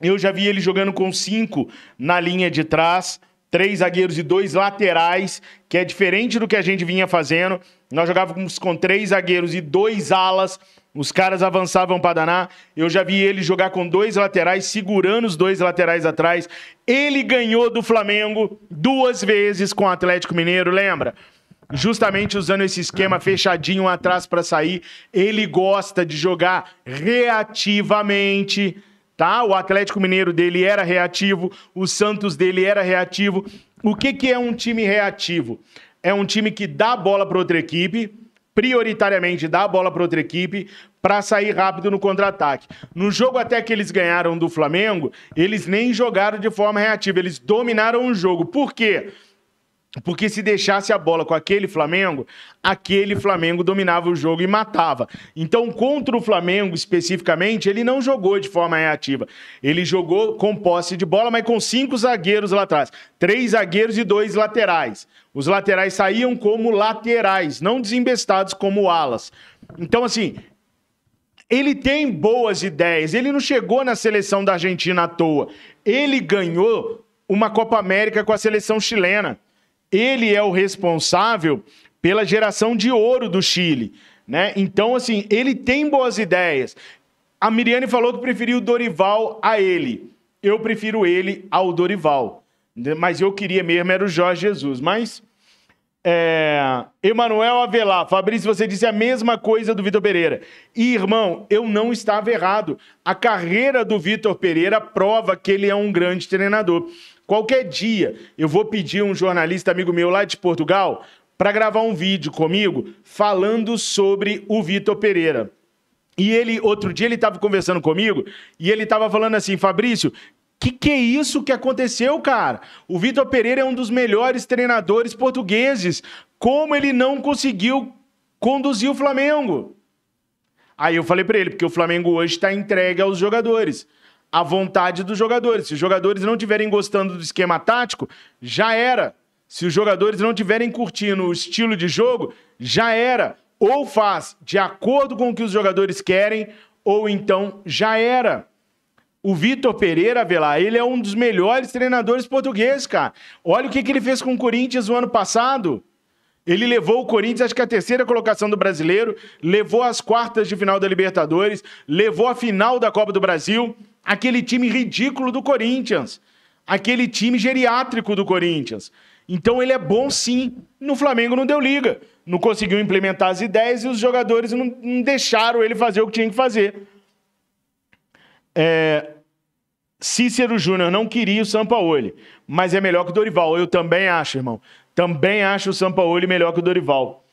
Eu já vi ele jogando com cinco na linha de trás, três zagueiros e dois laterais, que é diferente do que a gente vinha fazendo. Nós jogávamos com três zagueiros e dois alas, os caras avançavam para danar. Eu já vi ele jogar com dois laterais, segurando os dois laterais atrás. Ele ganhou do Flamengo duas vezes com o Atlético Mineiro, lembra? Justamente usando esse esquema fechadinho atrás para sair. Ele gosta de jogar reativamente, tá? O Atlético Mineiro dele era reativo, o Santos dele era reativo. O que que é um time reativo? É um time que dá a bola para outra equipe, prioritariamente dá a bola para outra equipe, para sair rápido no contra-ataque. No jogo até que eles ganharam do Flamengo, eles nem jogaram de forma reativa, eles dominaram o jogo. Por quê? Porque se deixasse a bola com aquele Flamengo, aquele Flamengo dominava o jogo e matava. Então, contra o Flamengo especificamente, ele não jogou de forma reativa. Ele jogou com posse de bola, mas com cinco zagueiros lá atrás. Três zagueiros e dois laterais. Os laterais saíam como laterais, não desembestados como alas. Então, assim, ele tem boas ideias. Ele não chegou na seleção da Argentina à toa. Ele ganhou uma Copa América com a seleção chilena. Ele é o responsável pela geração de ouro do Chile, né? Então, assim, ele tem boas ideias. A Miriane falou que preferiu o Dorival a ele. Eu prefiro ele ao Dorival. Mas eu queria mesmo era o Jorge Jesus. Mas, é... Emanuel Avelar, Fabrício, você disse a mesma coisa do Vitor Pereira. E, irmão, eu não estava errado. A carreira do Vitor Pereira prova que ele é um grande treinador. Qualquer dia eu vou pedir um jornalista amigo meu lá de Portugal para gravar um vídeo comigo falando sobre o Vitor Pereira. E ele, outro dia, ele estava conversando comigo e ele estava falando assim: Fabrício, que que é isso que aconteceu, cara? O Vitor Pereira é um dos melhores treinadores portugueses. Como ele não conseguiu conduzir o Flamengo? Aí eu falei para ele, porque o Flamengo hoje está entregue aos jogadores, a vontade dos jogadores. Se os jogadores não estiverem gostando do esquema tático, já era. Se os jogadores não estiverem curtindo o estilo de jogo, já era. Ou faz de acordo com o que os jogadores querem, ou então já era. O Vitor Pereira, Avelar, ele é um dos melhores treinadores portugueses, cara. Olha o que que ele fez com o Corinthians no ano passado. Ele levou o Corinthians, acho que a terceira colocação do Brasileiro, levou as quartas de final da Libertadores, levou a final da Copa do Brasil. Aquele time ridículo do Corinthians. Aquele time geriátrico do Corinthians. Então ele é bom sim. No Flamengo não deu liga. não conseguiu implementar as ideias e os jogadores não, não deixaram ele fazer o que tinha que fazer. É... Cícero Júnior não queria o Sampaoli, mas é melhor que o Dorival. Eu também acho, irmão. Também acho o Sampaoli melhor que o Dorival.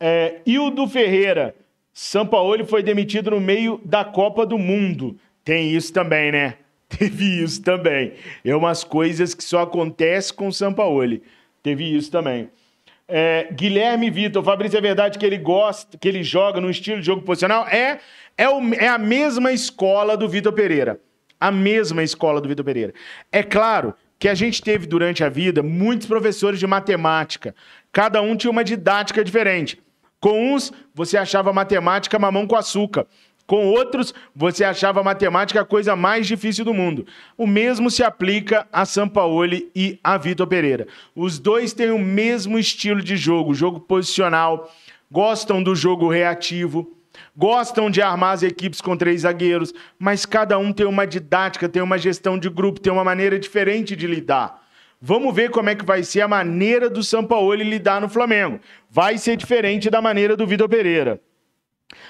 É... Hildo Ferreira. Sampaoli foi demitido no meio da Copa do Mundo. Tem isso também, né? Teve isso também. É umas coisas que só acontecem com o Sampaoli. Teve isso também. É, Guilherme Vitor, Fabrício, é verdade que ele gosta, que ele joga num estilo de jogo posicional? É, é, o, é a mesma escola do Vitor Pereira. A mesma escola do Vitor Pereira. É claro que a gente teve durante a vida muitos professores de matemática. Cada um tinha uma didática diferente. Com uns, você achava matemática mamão com açúcar. Com outros, você achava matemática a coisa mais difícil do mundo. O mesmo se aplica a Sampaoli e a Vitor Pereira. Os dois têm o mesmo estilo de jogo, jogo posicional, gostam do jogo reativo, gostam de armar as equipes com três zagueiros, mas cada um tem uma didática, tem uma gestão de grupo, tem uma maneira diferente de lidar. Vamos ver como é que vai ser a maneira do Sampaoli lidar no Flamengo. Vai ser diferente da maneira do Vitor Pereira.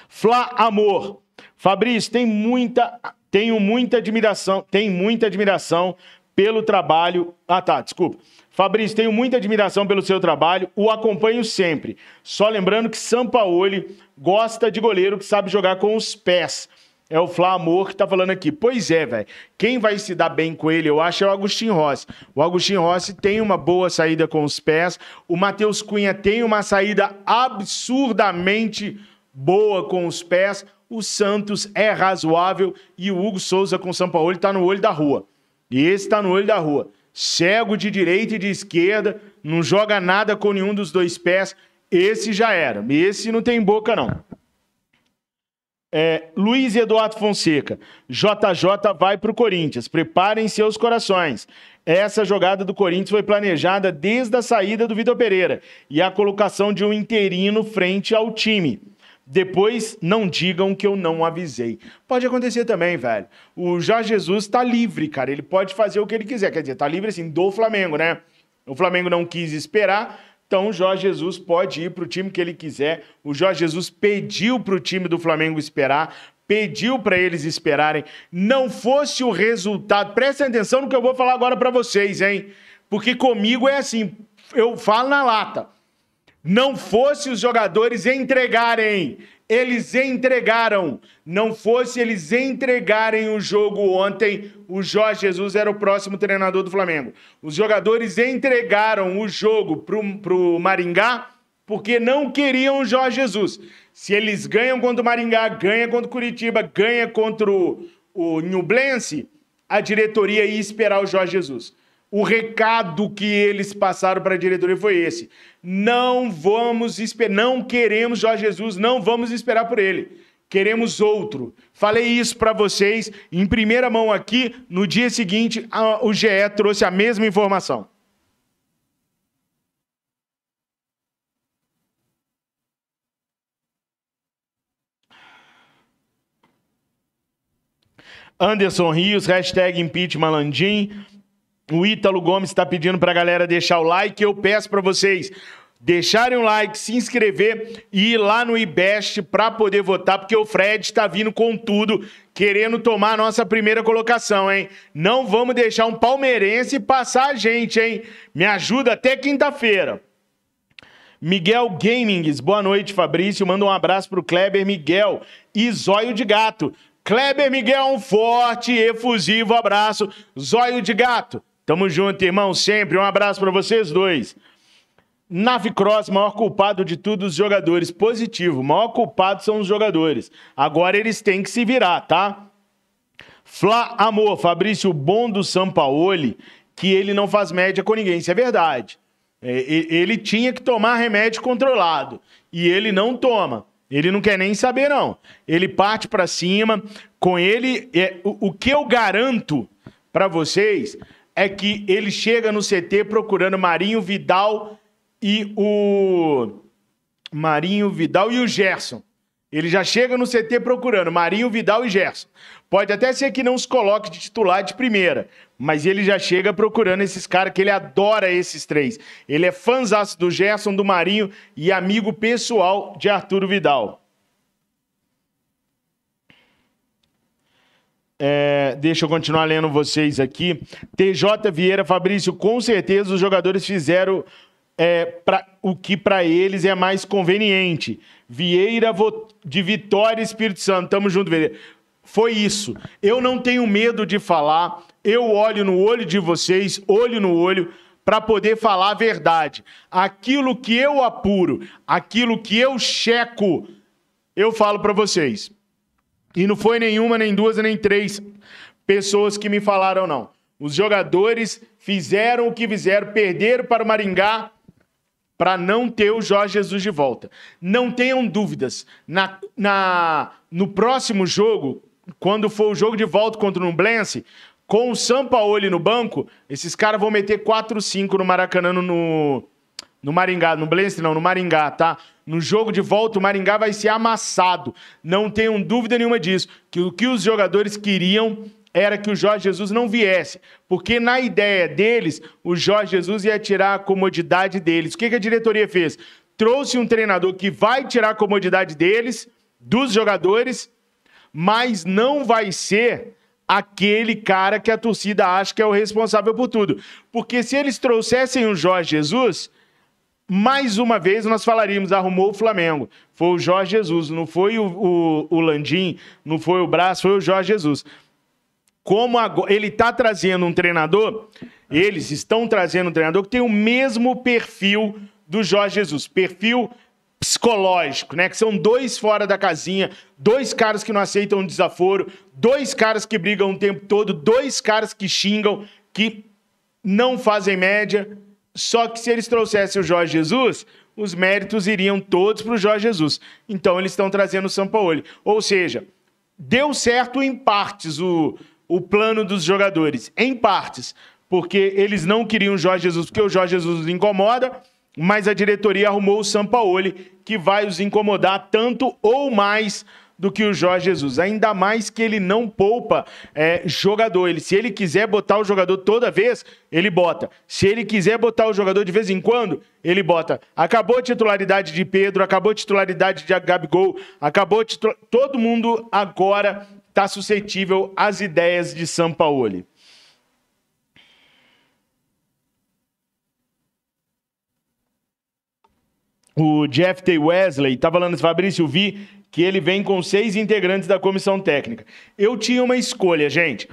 Fla Amor. Fabrício, tem muita, tenho muita admiração, tem muita admiração pelo trabalho... Ah, tá, desculpa. Fabrício, tenho muita admiração pelo seu trabalho, o acompanho sempre. Só lembrando que Sampaoli gosta de goleiro que sabe jogar com os pés. É o Fla Amor que tá falando aqui. Pois é, velho. Quem vai se dar bem com ele, eu acho, é o Agostinho Rossi. O Agostinho Rossi tem uma boa saída com os pés. O Matheus Cunha tem uma saída absurdamente boa com os pés. O Santos é razoável e o Hugo Souza com o Sampaoli tá no olho da rua. E esse tá no olho da rua. Cego de direita e de esquerda, não joga nada com nenhum dos dois pés. Esse já era. Esse não tem boca, não. É, Luiz Eduardo Fonseca, J J vai pro Corinthians, preparem seus corações. Essa jogada do Corinthians foi planejada desde a saída do Vitor Pereira e a colocação de um interino frente ao time. Depois não digam que eu não avisei. Pode acontecer também, velho. O Jorge Jesus tá livre, cara, ele pode fazer o que ele quiser, quer dizer, tá livre assim do Flamengo, né? O Flamengo não quis esperar. Então o Jorge Jesus pode ir para o time que ele quiser. O Jorge Jesus pediu para o time do Flamengo esperar, pediu para eles esperarem. Não fosse o resultado... Prestem atenção no que eu vou falar agora para vocês, hein? Porque comigo é assim, eu falo na lata. Não fosse os jogadores entregarem, eles entregaram. Não fosse eles entregarem o jogo ontem, o Jorge Jesus era o próximo treinador do Flamengo. Os jogadores entregaram o jogo pro, pro Maringá porque não queriam o Jorge Jesus. Se eles ganham contra o Maringá, ganha contra o Curitiba, ganha contra o, o Nublense, a diretoria ia esperar o Jorge Jesus. O recado que eles passaram para a diretoria foi esse. Não vamos esperar, não queremos Jorge Jesus, não vamos esperar por ele. Queremos outro. Falei isso para vocês em primeira mão aqui. No dia seguinte, a, o G E trouxe a mesma informação. Anderson Rios, hashtag impeachment Landim. O Ítalo Gomes está pedindo para a galera deixar o like. Eu peço para vocês deixarem o like, se inscrever e ir lá no Ibest para poder votar, porque o Fred está vindo com tudo, querendo tomar a nossa primeira colocação, hein? Não vamos deixar um palmeirense passar a gente, hein? Me ajuda até quinta-feira. Miguel Gamings, boa noite, Fabrício. Manda um abraço para o Kleber Miguel e Zóio de Gato. Kleber Miguel, um forte e efusivo abraço. Zóio de Gato. Tamo junto, irmão, sempre. Um abraço pra vocês dois. Nave Cross, maior culpado de tudo, os jogadores. Positivo, maior culpado são os jogadores. Agora eles têm que se virar, tá? Fla Amor, Fabrício, o bom do Sampaoli, que ele não faz média com ninguém. Isso é verdade. Ele tinha que tomar remédio controlado. E ele não toma. Ele não quer nem saber, não. Ele parte pra cima. Com ele, é, o, o que eu garanto pra vocês... é que ele chega no C T procurando Marinho, Vidal e o... Marinho, Vidal e o Gerson. Ele já chega no C T procurando Marinho, Vidal e Gerson. Pode até ser que não os coloque de titular de primeira, mas ele já chega procurando esses caras, que ele adora esses três. Ele é fãzaço do Gerson, do Marinho e amigo pessoal de Arthur Vidal. É, deixa eu continuar lendo vocês aqui. T J Vieira, Fabrício, com certeza os jogadores fizeram é, pra, o que para eles é mais conveniente. Vieira de Vitória, Espírito Santo. Tamo junto, Vieira. Foi isso. Eu não tenho medo de falar. Eu olho no olho de vocês, olho no olho, para poder falar a verdade. Aquilo que eu apuro, aquilo que eu checo, eu falo para vocês. E não foi nenhuma, nem duas, nem três pessoas que me falaram, não. Os jogadores fizeram o que fizeram, perderam para o Maringá para não ter o Jorge Jesus de volta. Não tenham dúvidas. Na, na, no próximo jogo, quando for o jogo de volta contra o Nublense, com o Sampaoli no banco, esses caras vão meter quatro cinco no Maracanã, no, no Maringá. No Nublense não, no Maringá, tá? No jogo de volta, o Maringá vai ser amassado. Não tenham dúvida nenhuma disso. Que o que os jogadores queriam era que o Jorge Jesus não viesse. Porque na ideia deles, o Jorge Jesus ia tirar a comodidade deles. O que, que a diretoria fez? Trouxe um treinador que vai tirar a comodidade deles, dos jogadores, mas não vai ser aquele cara que a torcida acha que é o responsável por tudo. Porque se eles trouxessem o Jorge Jesus... Mais uma vez nós falaríamos, arrumou o Flamengo, foi o Jorge Jesus, não foi o, o, o Landim, não foi o Braz, foi o Jorge Jesus. Como agora, ele está trazendo um treinador, eles estão trazendo um treinador que tem o mesmo perfil do Jorge Jesus, perfil psicológico, né? Que são dois fora da casinha, dois caras que não aceitam desaforo, dois caras que brigam o tempo todo, dois caras que xingam, que não fazem média. Só que se eles trouxessem o Jorge Jesus, os méritos iriam todos para o Jorge Jesus. Então eles estão trazendo o Sampaoli. Ou seja, deu certo em partes o, o plano dos jogadores. Em partes. Porque eles não queriam o Jorge Jesus, porque o Jorge Jesus os incomoda, mas a diretoria arrumou o Sampaoli, que vai os incomodar tanto ou mais do que o Jorge Jesus. Ainda mais que ele não poupa é, jogador. Ele, se ele quiser botar o jogador toda vez, ele bota. Se ele quiser botar o jogador de vez em quando, ele bota. Acabou a titularidade de Pedro, acabou a titularidade de Gabigol, acabou a titul... Todo mundo agora está suscetível às ideias de Sampaoli. O Jeff T. Wesley tá falando, Fabrício, vi que ele vem com seis integrantes da comissão técnica. Eu tinha uma escolha, gente.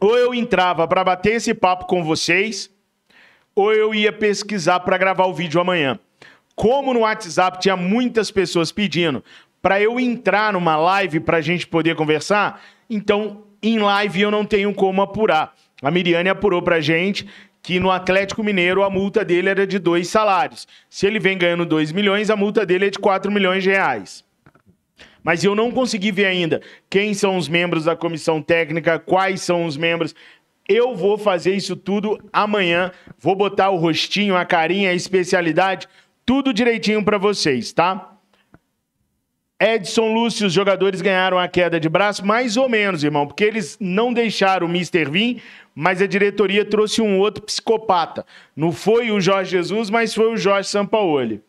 Ou eu entrava para bater esse papo com vocês, ou eu ia pesquisar para gravar o vídeo amanhã. Como no WhatsApp tinha muitas pessoas pedindo para eu entrar numa live para a gente poder conversar, então em live eu não tenho como apurar. A Miriane apurou para a gente que no Atlético Mineiro a multa dele era de dois salários. Se ele vem ganhando dois milhões, a multa dele é de quatro milhões de reais. Mas eu não consegui ver ainda quem são os membros da comissão técnica, quais são os membros. Eu vou fazer isso tudo amanhã. Vou botar o rostinho, a carinha, a especialidade, tudo direitinho para vocês, tá? Edson Lúcio, os jogadores ganharam a queda de braço, mais ou menos, irmão, porque eles não deixaram o mister vir, mas a diretoria trouxe um outro psicopata. Não foi o Jorge Jesus, mas foi o Jorge Sampaoli.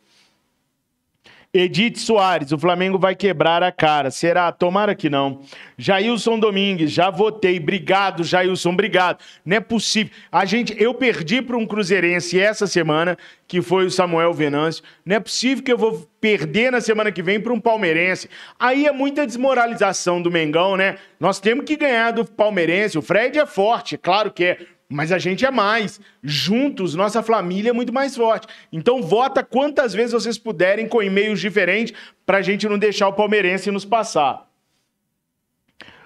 Edith Soares, o Flamengo vai quebrar a cara. Será? Tomara que não. Jailson Domingues, já votei. Obrigado, Jailson, obrigado. Não é possível. A gente, eu perdi para um cruzeirense essa semana, que foi o Samuel Venâncio. Não é possível que eu vou perder na semana que vem para um palmeirense. Aí é muita desmoralização do Mengão, né? Nós temos que ganhar do palmeirense. O Fred é forte, claro que é. Mas a gente é mais. Juntos, nossa família é muito mais forte. Então vota quantas vezes vocês puderem com e-mails diferentes pra gente não deixar o palmeirense nos passar.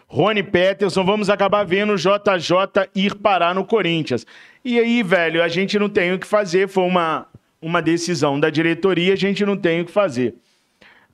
Rony Peterson, vamos acabar vendo o J J ir parar no Corinthians. E aí, velho, a gente não tem o que fazer. Foi uma, uma decisão da diretoria, a gente não tem o que fazer.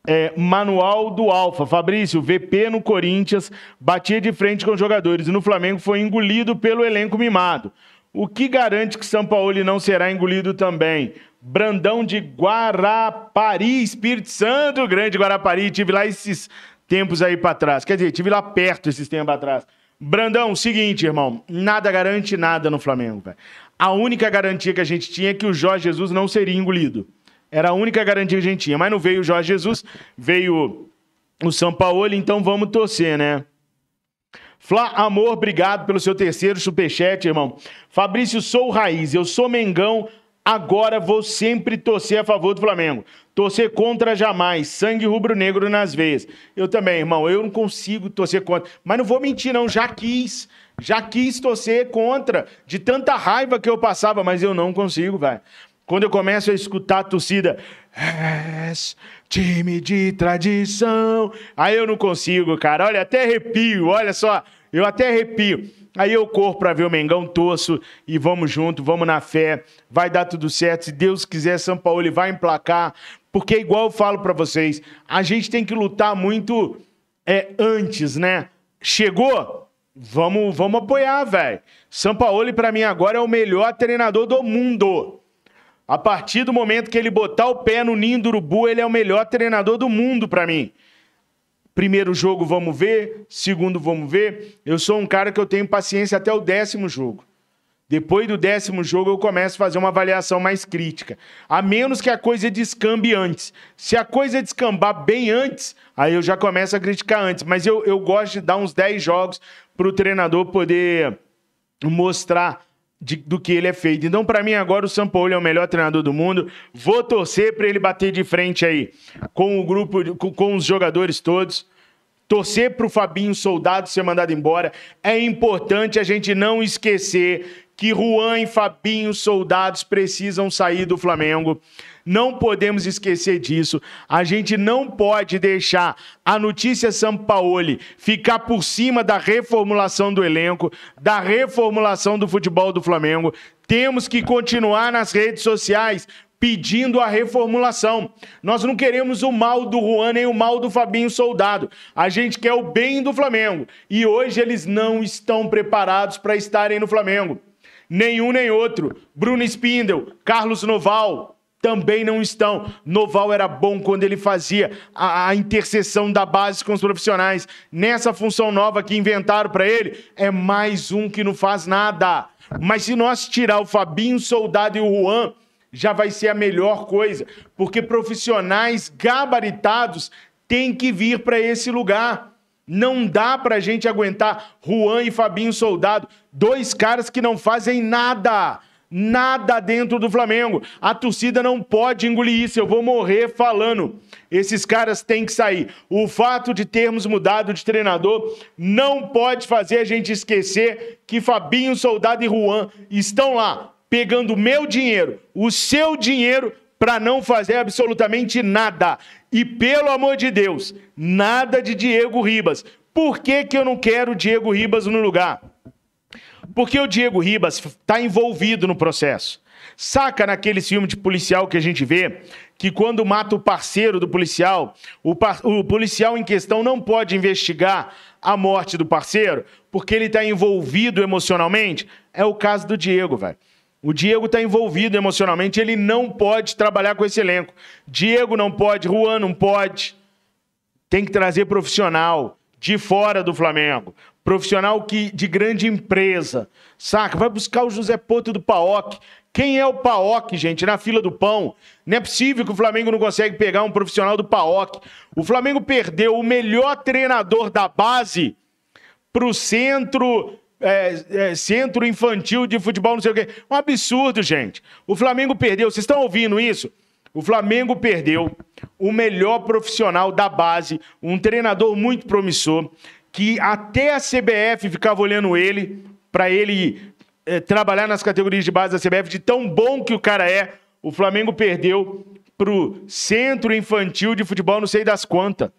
É, manual do Alfa, Fabrício, V P no Corinthians, batia de frente com os jogadores e no Flamengo foi engolido pelo elenco mimado. O que garante que Sampaoli não será engolido também? Brandão de Guarapari, Espírito Santo, grande Guarapari. Tive lá esses tempos aí para trás. Quer dizer, tive lá perto esses tempos atrás. Brandão, seguinte, irmão. Nada garante nada no Flamengo, velho. A única garantia que a gente tinha é que o Jorge Jesus não seria engolido. Era a única garantia que a gente tinha. Mas não veio o Jorge Jesus, veio o Sampaoli, então vamos torcer, né? Flá Amor, obrigado pelo seu terceiro superchat, irmão. Fabrício, sou raiz, eu sou Mengão, agora vou sempre torcer a favor do Flamengo. Torcer contra jamais, sangue rubro-negro nas veias. Eu também, irmão, eu não consigo torcer contra. Mas não vou mentir, não, já quis. Já quis torcer contra, de tanta raiva que eu passava, mas eu não consigo, velho. Quando eu começo a escutar a torcida, és time de tradição, aí eu não consigo, cara. Olha, até arrepio, olha só, eu até arrepio. Aí eu corro pra ver o Mengão, torço e vamos junto, vamos na fé, vai dar tudo certo. Se Deus quiser, Sampaoli vai emplacar, porque igual eu falo pra vocês, a gente tem que lutar muito é, antes, né? Chegou? Vamos, vamos apoiar, velho. Sampaoli pra mim agora é o melhor treinador do mundo. A partir do momento que ele botar o pé no ninho do urubu, ele é o melhor treinador do mundo pra mim. Primeiro jogo, vamos ver. Segundo, vamos ver. Eu sou um cara que eu tenho paciência até o décimo jogo. Depois do décimo jogo, eu começo a fazer uma avaliação mais crítica. A menos que a coisa descambe antes. Se a coisa descambar bem antes, aí eu já começo a criticar antes. Mas eu, eu gosto de dar uns dez jogos pro treinador poder mostrar De, do que ele é feito. Então, pra mim, agora o Sampaoli é o melhor treinador do mundo. Vou torcer pra ele bater de frente aí com o grupo, com, com os jogadores todos. Torcer pro Fabinho Soldado ser mandado embora. É importante a gente não esquecer que Juan e Fabinho Soldados precisam sair do Flamengo. Não podemos esquecer disso. A gente não pode deixar a notícia Sampaoli ficar por cima da reformulação do elenco, da reformulação do futebol do Flamengo. Temos que continuar nas redes sociais pedindo a reformulação. Nós não queremos o mal do Juan nem o mal do Fabinho Soldado. A gente quer o bem do Flamengo. E hoje eles não estão preparados para estarem no Flamengo. Nenhum nem outro. Bruno Spindel, Carlos Noval também não estão. Noval era bom quando ele fazia a, a interseção da base com os profissionais. Nessa função nova que inventaram para ele, é mais um que não faz nada. Mas se nós tirar o Fabinho Soldado e o Juan, já vai ser a melhor coisa, porque profissionais gabaritados têm que vir para esse lugar. Não dá pra gente aguentar Juan e Fabinho Soldado, dois caras que não fazem nada, nada dentro do Flamengo. A torcida não pode engolir isso, eu vou morrer falando. Esses caras têm que sair. O fato de termos mudado de treinador não pode fazer a gente esquecer que Fabinho Soldado e Juan estão lá, pegando o meu dinheiro, o seu dinheiro, para não fazer absolutamente nada. E pelo amor de Deus, nada de Diego Ribas. Por que que eu não quero o Diego Ribas no lugar? Porque o Diego Ribas está envolvido no processo. Saca naquele filme de policial que a gente vê, que quando mata o parceiro do policial, o, par- o policial em questão não pode investigar a morte do parceiro, porque ele está envolvido emocionalmente? É o caso do Diego, velho. O Diego está envolvido emocionalmente, ele não pode trabalhar com esse elenco. Diego não pode, Juan não pode. Tem que trazer profissional de fora do Flamengo. Profissional que, de grande empresa. Saca? Vai buscar o José Porto do Paoc. Quem é o Paoc, gente? Na fila do pão. Não é possível que o Flamengo não consegue pegar um profissional do Paoc. O Flamengo perdeu o melhor treinador da base para o centro... É, é, centro infantil de futebol, não sei o quê. Um absurdo, gente. O Flamengo perdeu, vocês estão ouvindo isso? O Flamengo perdeu o melhor profissional da base, um treinador muito promissor, que até a C B F ficava olhando ele, pra ele é, trabalhar nas categorias de base da C B F, de tão bom que o cara é. O Flamengo perdeu pro centro infantil de futebol, não sei das quantas.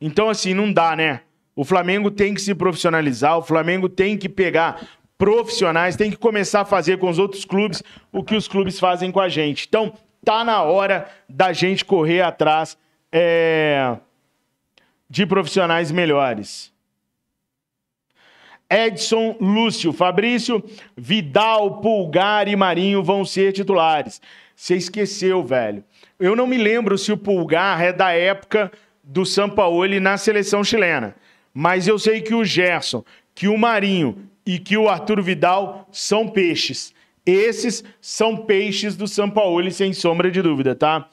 Então, assim, não dá, né? O Flamengo tem que se profissionalizar, o Flamengo tem que pegar profissionais, tem que começar a fazer com os outros clubes o que os clubes fazem com a gente. Então, tá na hora da gente correr atrás é, de profissionais melhores. Edson, Lúcio, Fabrício, Vidal, Pulgar e Marinho vão ser titulares. Você esqueceu, velho. Eu não me lembro se o Pulgar é da época do Sampaoli na seleção chilena, mas eu sei que o Gerson, que o Marinho e que o Arthur Vidal são peixes. Esses são peixes do Sampaoli, sem sombra de dúvida, tá?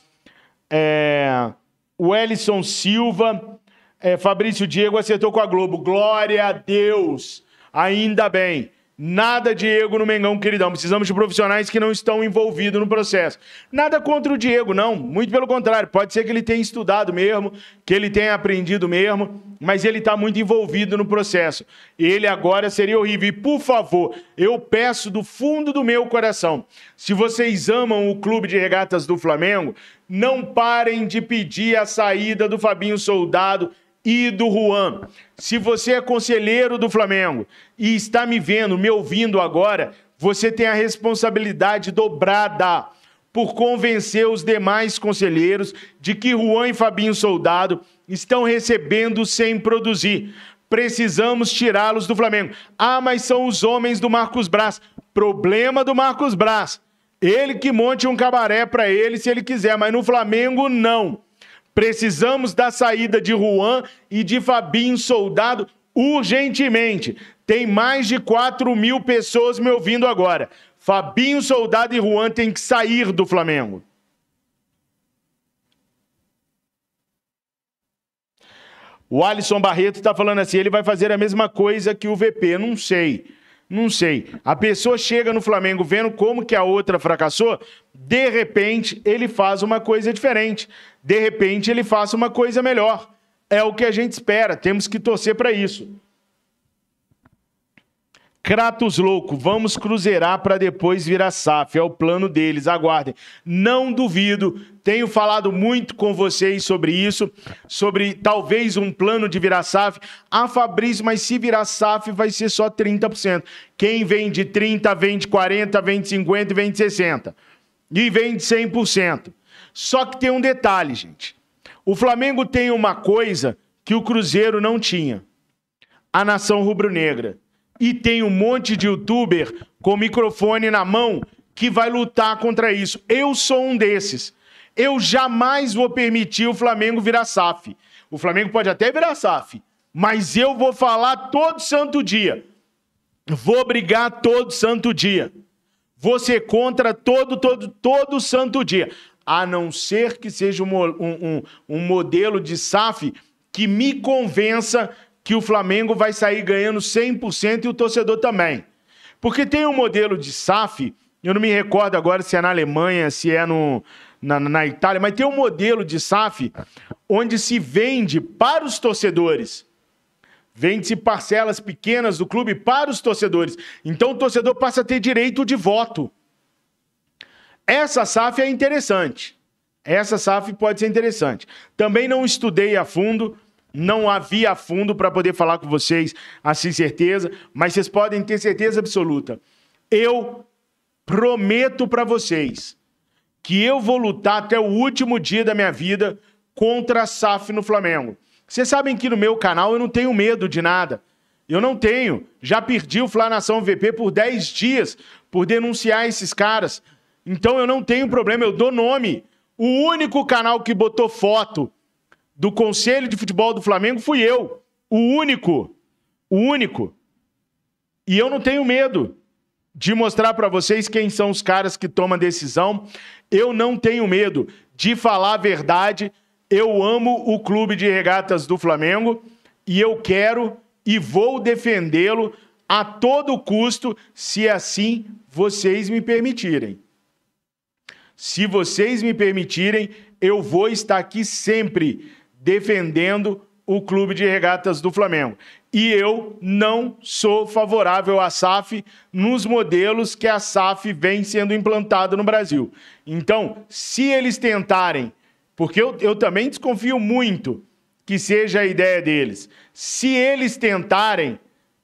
É... O Ellison Silva... É, Fabrício Diego acertou com a Globo. Glória a Deus! Ainda bem. Nada Diego no Mengão, queridão. Precisamos de profissionais que não estão envolvidos no processo. Nada contra o Diego, não. Muito pelo contrário. Pode ser que ele tenha estudado mesmo, que ele tenha aprendido mesmo, mas ele está muito envolvido no processo. Ele agora seria horrível. E, por favor, eu peço do fundo do meu coração, se vocês amam o Clube de Regatas do Flamengo, não parem de pedir a saída do Fabinho Soldado e do Juan. Se você é conselheiro do Flamengo e está me vendo, me ouvindo agora, você tem a responsabilidade dobrada por convencer os demais conselheiros de que Juan e Fabinho Soldado estão recebendo sem produzir. Precisamos tirá-los do Flamengo. Ah, mas são os homens do Marcos Braz. Problema do Marcos Braz. Ele que monte um cabaré para ele se ele quiser, mas no Flamengo não. Precisamos da saída de Juan e de Fabinho Soldado urgentemente. Tem mais de quatro mil pessoas me ouvindo agora. Fabinho Soldado e Juan têm que sair do Flamengo. O Alisson Barreto está falando assim, ele vai fazer a mesma coisa que o V P. Não sei, não sei. A pessoa chega no Flamengo vendo como que a outra fracassou, de repente ele faz uma coisa diferente. De repente ele faça uma coisa melhor. É o que a gente espera. Temos que torcer para isso. Kratos Louco. Vamos cruzeirar para depois virar S A F. É o plano deles. Aguardem. Não duvido. Tenho falado muito com vocês sobre isso. Sobre talvez um plano de virar S A F. Ah, Fabrício, mas se virar S A F vai ser só trinta por cento. Quem vem de trinta por cento, vem de quarenta por cento, vem de cinquenta por cento, vem de sessenta por cento. E vem de cem por cento. Só que tem um detalhe, gente. O Flamengo tem uma coisa que o Cruzeiro não tinha. A nação rubro-negra. E tem um monte de youtuber com microfone na mão que vai lutar contra isso. Eu sou um desses. Eu jamais vou permitir o Flamengo virar S A F. O Flamengo pode até virar S A F, mas eu vou falar todo santo dia. Vou brigar todo santo dia. Vou ser contra todo, todo, todo santo dia. A não ser que seja um, um, um modelo de S A F que me convença que o Flamengo vai sair ganhando cem por cento e o torcedor também. Porque tem um modelo de S A F, eu não me recordo agora se é na Alemanha, se é no, na, na Itália, mas tem um modelo de S A F onde se vende para os torcedores. Vende-se parcelas pequenas do clube para os torcedores. Então o torcedor passa a ter direito de voto. Essa S A F é interessante. Essa S A F pode ser interessante. Também não estudei a fundo, não havia a fundo para poder falar com vocês assim certeza, mas vocês podem ter certeza absoluta. Eu prometo para vocês que eu vou lutar até o último dia da minha vida contra a S A F no Flamengo. Vocês sabem que no meu canal eu não tenho medo de nada. Eu não tenho. Já perdi o Fla Nação V P por dez dias por denunciar esses caras. Então eu não tenho problema, eu dou nome. O único canal que botou foto do Conselho de Futebol do Flamengo fui eu. O único. O único. E eu não tenho medo de mostrar para vocês quem são os caras que tomam decisão. Eu não tenho medo de falar a verdade. Eu amo o Clube de Regatas do Flamengo e eu quero e vou defendê-lo a todo custo, se assim vocês me permitirem. Se vocês me permitirem, eu vou estar aqui sempre defendendo o Clube de Regatas do Flamengo. E eu não sou favorável à S A F nos modelos que a S A F vem sendo implantada no Brasil. Então, se eles tentarem, porque eu, eu também desconfio muito que seja a ideia deles, se eles tentarem,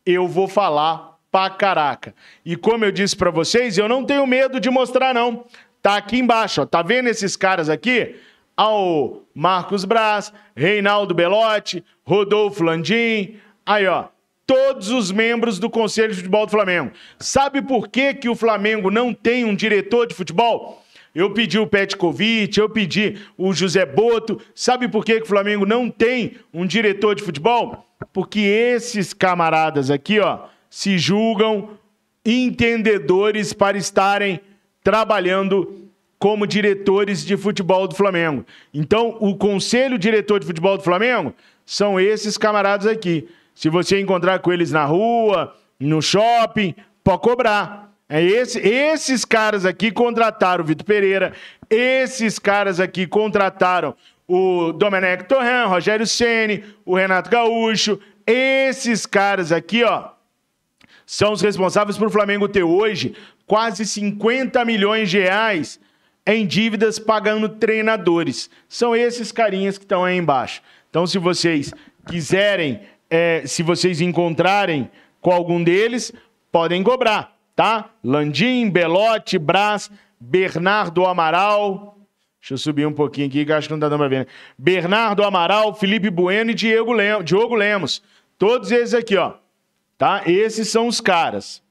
eu vou falar pra caraca. E como eu disse pra vocês, eu não tenho medo de mostrar, não. Tá aqui embaixo, ó. Tá vendo esses caras aqui? Ao Marcos Braz, Reinaldo Belotti, Rodolfo Landim. Aí, ó. todos os membros do Conselho de Futebol do Flamengo. Sabe por que que o Flamengo não tem um diretor de futebol? Eu pedi o Petkovic, eu pedi o José Boto. Sabe por que que o Flamengo não tem um diretor de futebol? Porque esses camaradas aqui, ó, se julgam entendedores para estarem trabalhando como diretores de futebol do Flamengo. Então, o Conselho Diretor de Futebol do Flamengo são esses camaradas aqui. Se você encontrar com eles na rua, no shopping, pode cobrar. É esse, esses caras aqui contrataram o Vitor Pereira, esses caras aqui contrataram o Domenech Torrent, Rogério Ceni, o Renato Gaúcho. Esses caras aqui, ó, são os responsáveis por o Flamengo ter hoje quase cinquenta milhões de reais em dívidas pagando treinadores. São esses carinhas que estão aí embaixo. Então, se vocês quiserem, é, se vocês encontrarem com algum deles, podem cobrar. Tá? Landim, Belotti, Braz, Bernardo Amaral. Deixa eu subir um pouquinho aqui, que acho que não tá dando pra ver, né? Bernardo Amaral, Felipe Bueno e Diego Lem- Diogo Lemos. Todos esses aqui, ó. Tá? Esses são os caras.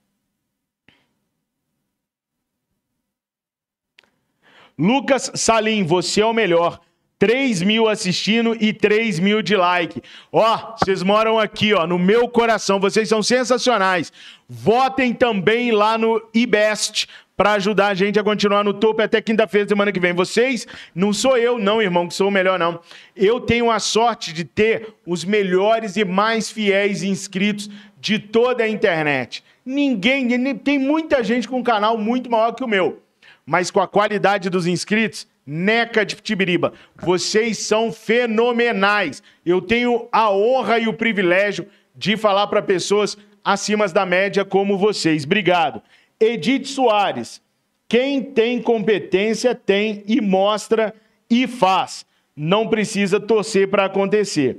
Lucas Salim, você é o melhor. três mil assistindo e três mil de like. Ó, vocês moram aqui, ó, no meu coração. Vocês são sensacionais. Votem também lá no Ibest para ajudar a gente a continuar no topo até quinta-feira, semana que vem. Vocês, não sou eu, não, irmão, que sou o melhor, não. Eu tenho a sorte de ter os melhores e mais fiéis inscritos de toda a internet. Ninguém, tem muita gente com um canal muito maior que o meu. Mas com a qualidade dos inscritos, Neca de Tibiriba, vocês são fenomenais. Eu tenho a honra e o privilégio de falar para pessoas acima da média como vocês. Obrigado. Edith Soares, quem tem competência tem e mostra e faz. Não precisa torcer para acontecer.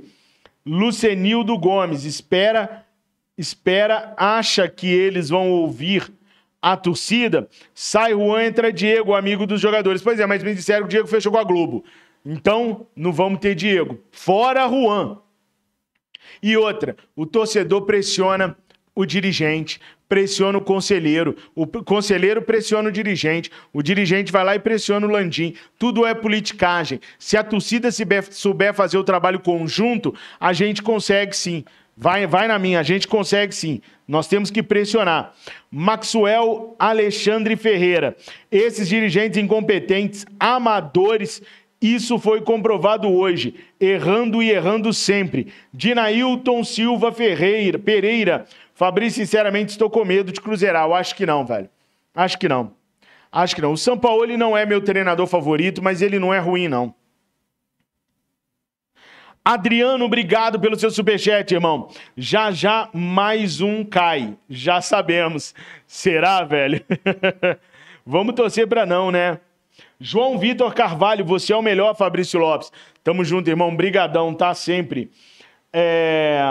Lucenildo Gomes, espera, espera, acha que eles vão ouvir a torcida? Sai Juan, entra Diego, amigo dos jogadores. Pois é, mas me disseram que o Diego fechou com a Globo. Então, não vamos ter Diego. Fora Juan. E outra, o torcedor pressiona o dirigente, pressiona o conselheiro, o conselheiro pressiona o dirigente, o dirigente vai lá e pressiona o Landim. Tudo é politicagem. Se a torcida souber fazer o trabalho conjunto, a gente consegue sim. Vai, vai na minha, a gente consegue sim. Nós temos que pressionar. Maxwell Alexandre Ferreira. Esses dirigentes incompetentes, amadores, isso foi comprovado hoje. Errando e errando sempre. Dinailton Silva Ferreira, Pereira. Fabrício, sinceramente, estou com medo de cruzeirar. Eu acho que não, velho. Acho que não. Acho que não. O Sampaoli não é meu treinador favorito, mas ele não é ruim, não. Adriano, obrigado pelo seu superchat, irmão. Já, já, mais um cai. Já sabemos. Será, velho? Vamos torcer pra não, né? João Vitor Carvalho, você é o melhor, Fabrício Lopes. Tamo junto, irmão. Brigadão, tá? Sempre. É...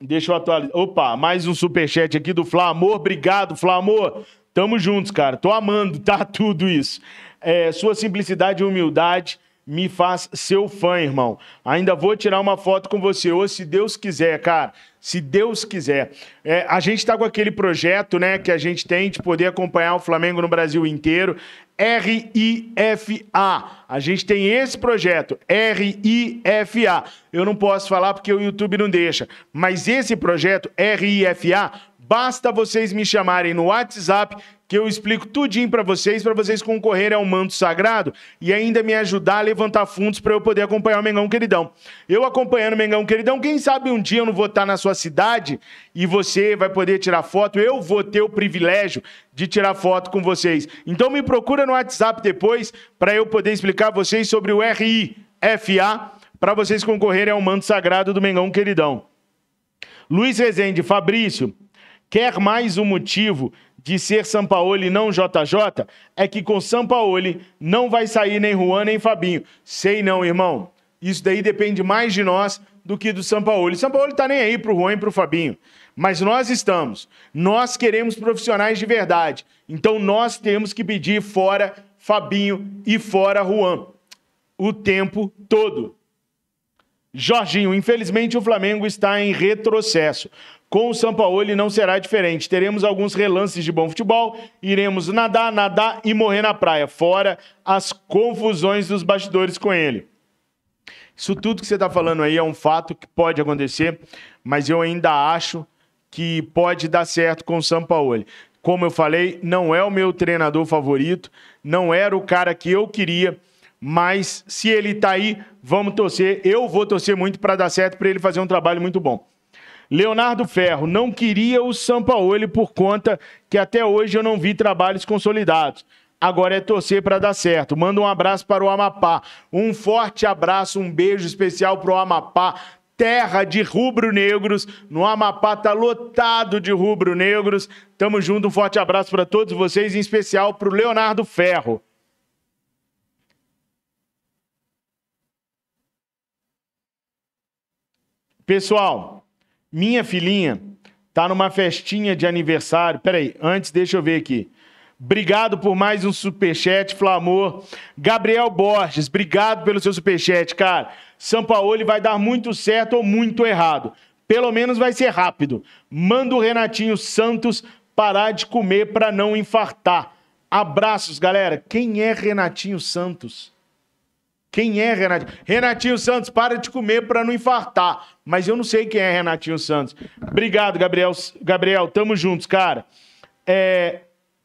Deixa eu atualizar. Opa, mais um superchat aqui do Flamor. Obrigado, Flamor. Tamo juntos, cara. Tô amando, tá? Tudo isso. É, sua simplicidade e humildade me faz seu fã, irmão. Ainda vou tirar uma foto com você hoje, se Deus quiser, cara. Se Deus quiser. É, a gente tá com aquele projeto, né, que a gente tem de poder acompanhar o Flamengo no Brasil inteiro. R I F A. A gente tem esse projeto, R I F A. Eu não posso falar porque o YouTube não deixa. Mas esse projeto, R I F A, basta vocês me chamarem no WhatsApp, que eu explico tudinho pra vocês, pra vocês concorrerem ao manto sagrado e ainda me ajudar a levantar fundos pra eu poder acompanhar o Mengão Queridão. Eu acompanhando o Mengão Queridão, quem sabe um dia eu não vou estar na sua cidade e você vai poder tirar foto, eu vou ter o privilégio de tirar foto com vocês. Então me procura no WhatsApp depois pra eu poder explicar a vocês sobre o R I F A, pra vocês concorrerem ao manto sagrado do Mengão Queridão. Luiz Rezende, Fabrício, quer mais um motivo de ser Sampaoli e não J J, é que com Sampaoli não vai sair nem Juan nem Fabinho. Sei não, irmão. Isso daí depende mais de nós do que do Sampaoli. Sampaoli tá nem aí pro Juan e pro Fabinho. Mas nós estamos. Nós queremos profissionais de verdade. Então nós temos que pedir fora Fabinho e fora Juan. O tempo todo. Jorginho, infelizmente o Flamengo está em retrocesso. Com o Sampaoli não será diferente. Teremos alguns relances de bom futebol, iremos nadar, nadar e morrer na praia, fora as confusões dos bastidores com ele. Isso tudo que você está falando aí é um fato que pode acontecer, mas eu ainda acho que pode dar certo com o Sampaoli. Como eu falei, não é o meu treinador favorito, não era o cara que eu queria, mas se ele está aí, vamos torcer. Eu vou torcer muito para dar certo, para ele fazer um trabalho muito bom. Leonardo Ferro, não queria o Sampaoli por conta que até hoje eu não vi trabalhos consolidados. Agora é torcer para dar certo. Manda um abraço para o Amapá. Um forte abraço, um beijo especial para o Amapá, terra de rubro-negros. No Amapá tá lotado de rubro-negros. Tamo junto, um forte abraço para todos vocês, em especial para o Leonardo Ferro. Pessoal, minha filhinha tá numa festinha de aniversário. Peraí, antes deixa eu ver aqui. Obrigado por mais um superchat, Flamor. Gabriel Borges, obrigado pelo seu superchat, cara. Sampaoli vai dar muito certo ou muito errado. Pelo menos vai ser rápido. Manda o Renatinho Santos parar de comer para não infartar. Abraços, galera. Quem é Renatinho Santos? Quem é Renatinho? Renatinho Santos, para de comer para não infartar. Mas eu não sei quem é Renatinho Santos. Obrigado, Gabriel. Gabriel, tamo juntos, cara. É...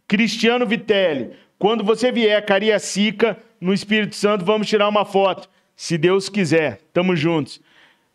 Cristiano Vitelli, quando você vier a Cariacica, no Espírito Santo, vamos tirar uma foto. Se Deus quiser, tamo juntos.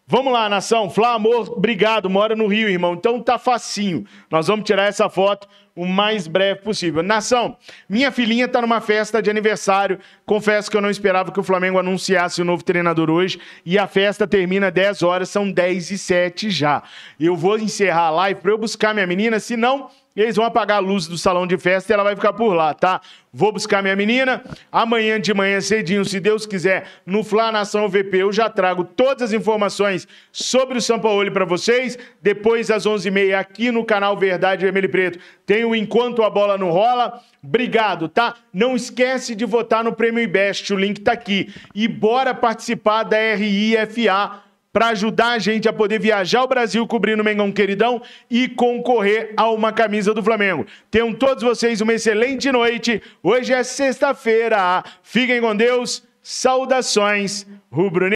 Vamos lá, nação. Flá, amor, obrigado. Mora no Rio, irmão. Então tá facinho. Nós vamos tirar essa foto o mais breve possível. Nação, minha filhinha tá numa festa de aniversário. Confesso que eu não esperava que o Flamengo anunciasse o novo treinador hoje. E a festa termina dez horas, são dez e sete já. Eu vou encerrar a live pra eu buscar minha menina, se não... Eles vão apagar a luz do salão de festa e ela vai ficar por lá, tá? Vou buscar minha menina. Amanhã de manhã cedinho, se Deus quiser, no Fla Nação V P, eu já trago todas as informações sobre o Sampaoli para vocês. Depois, às onze e meia, aqui no canal Verdade Vermelho e Preto, tem o Enquanto a Bola Não Rola. Obrigado, tá? Não esquece de votar no Prêmio Ibest, o link tá aqui. E bora participar da R I F A, para ajudar a gente a poder viajar o Brasil cobrindo o Mengão Queridão e concorrer a uma camisa do Flamengo. Tenham todos vocês uma excelente noite. Hoje é sexta-feira. Fiquem com Deus. Saudações, rubro-negro.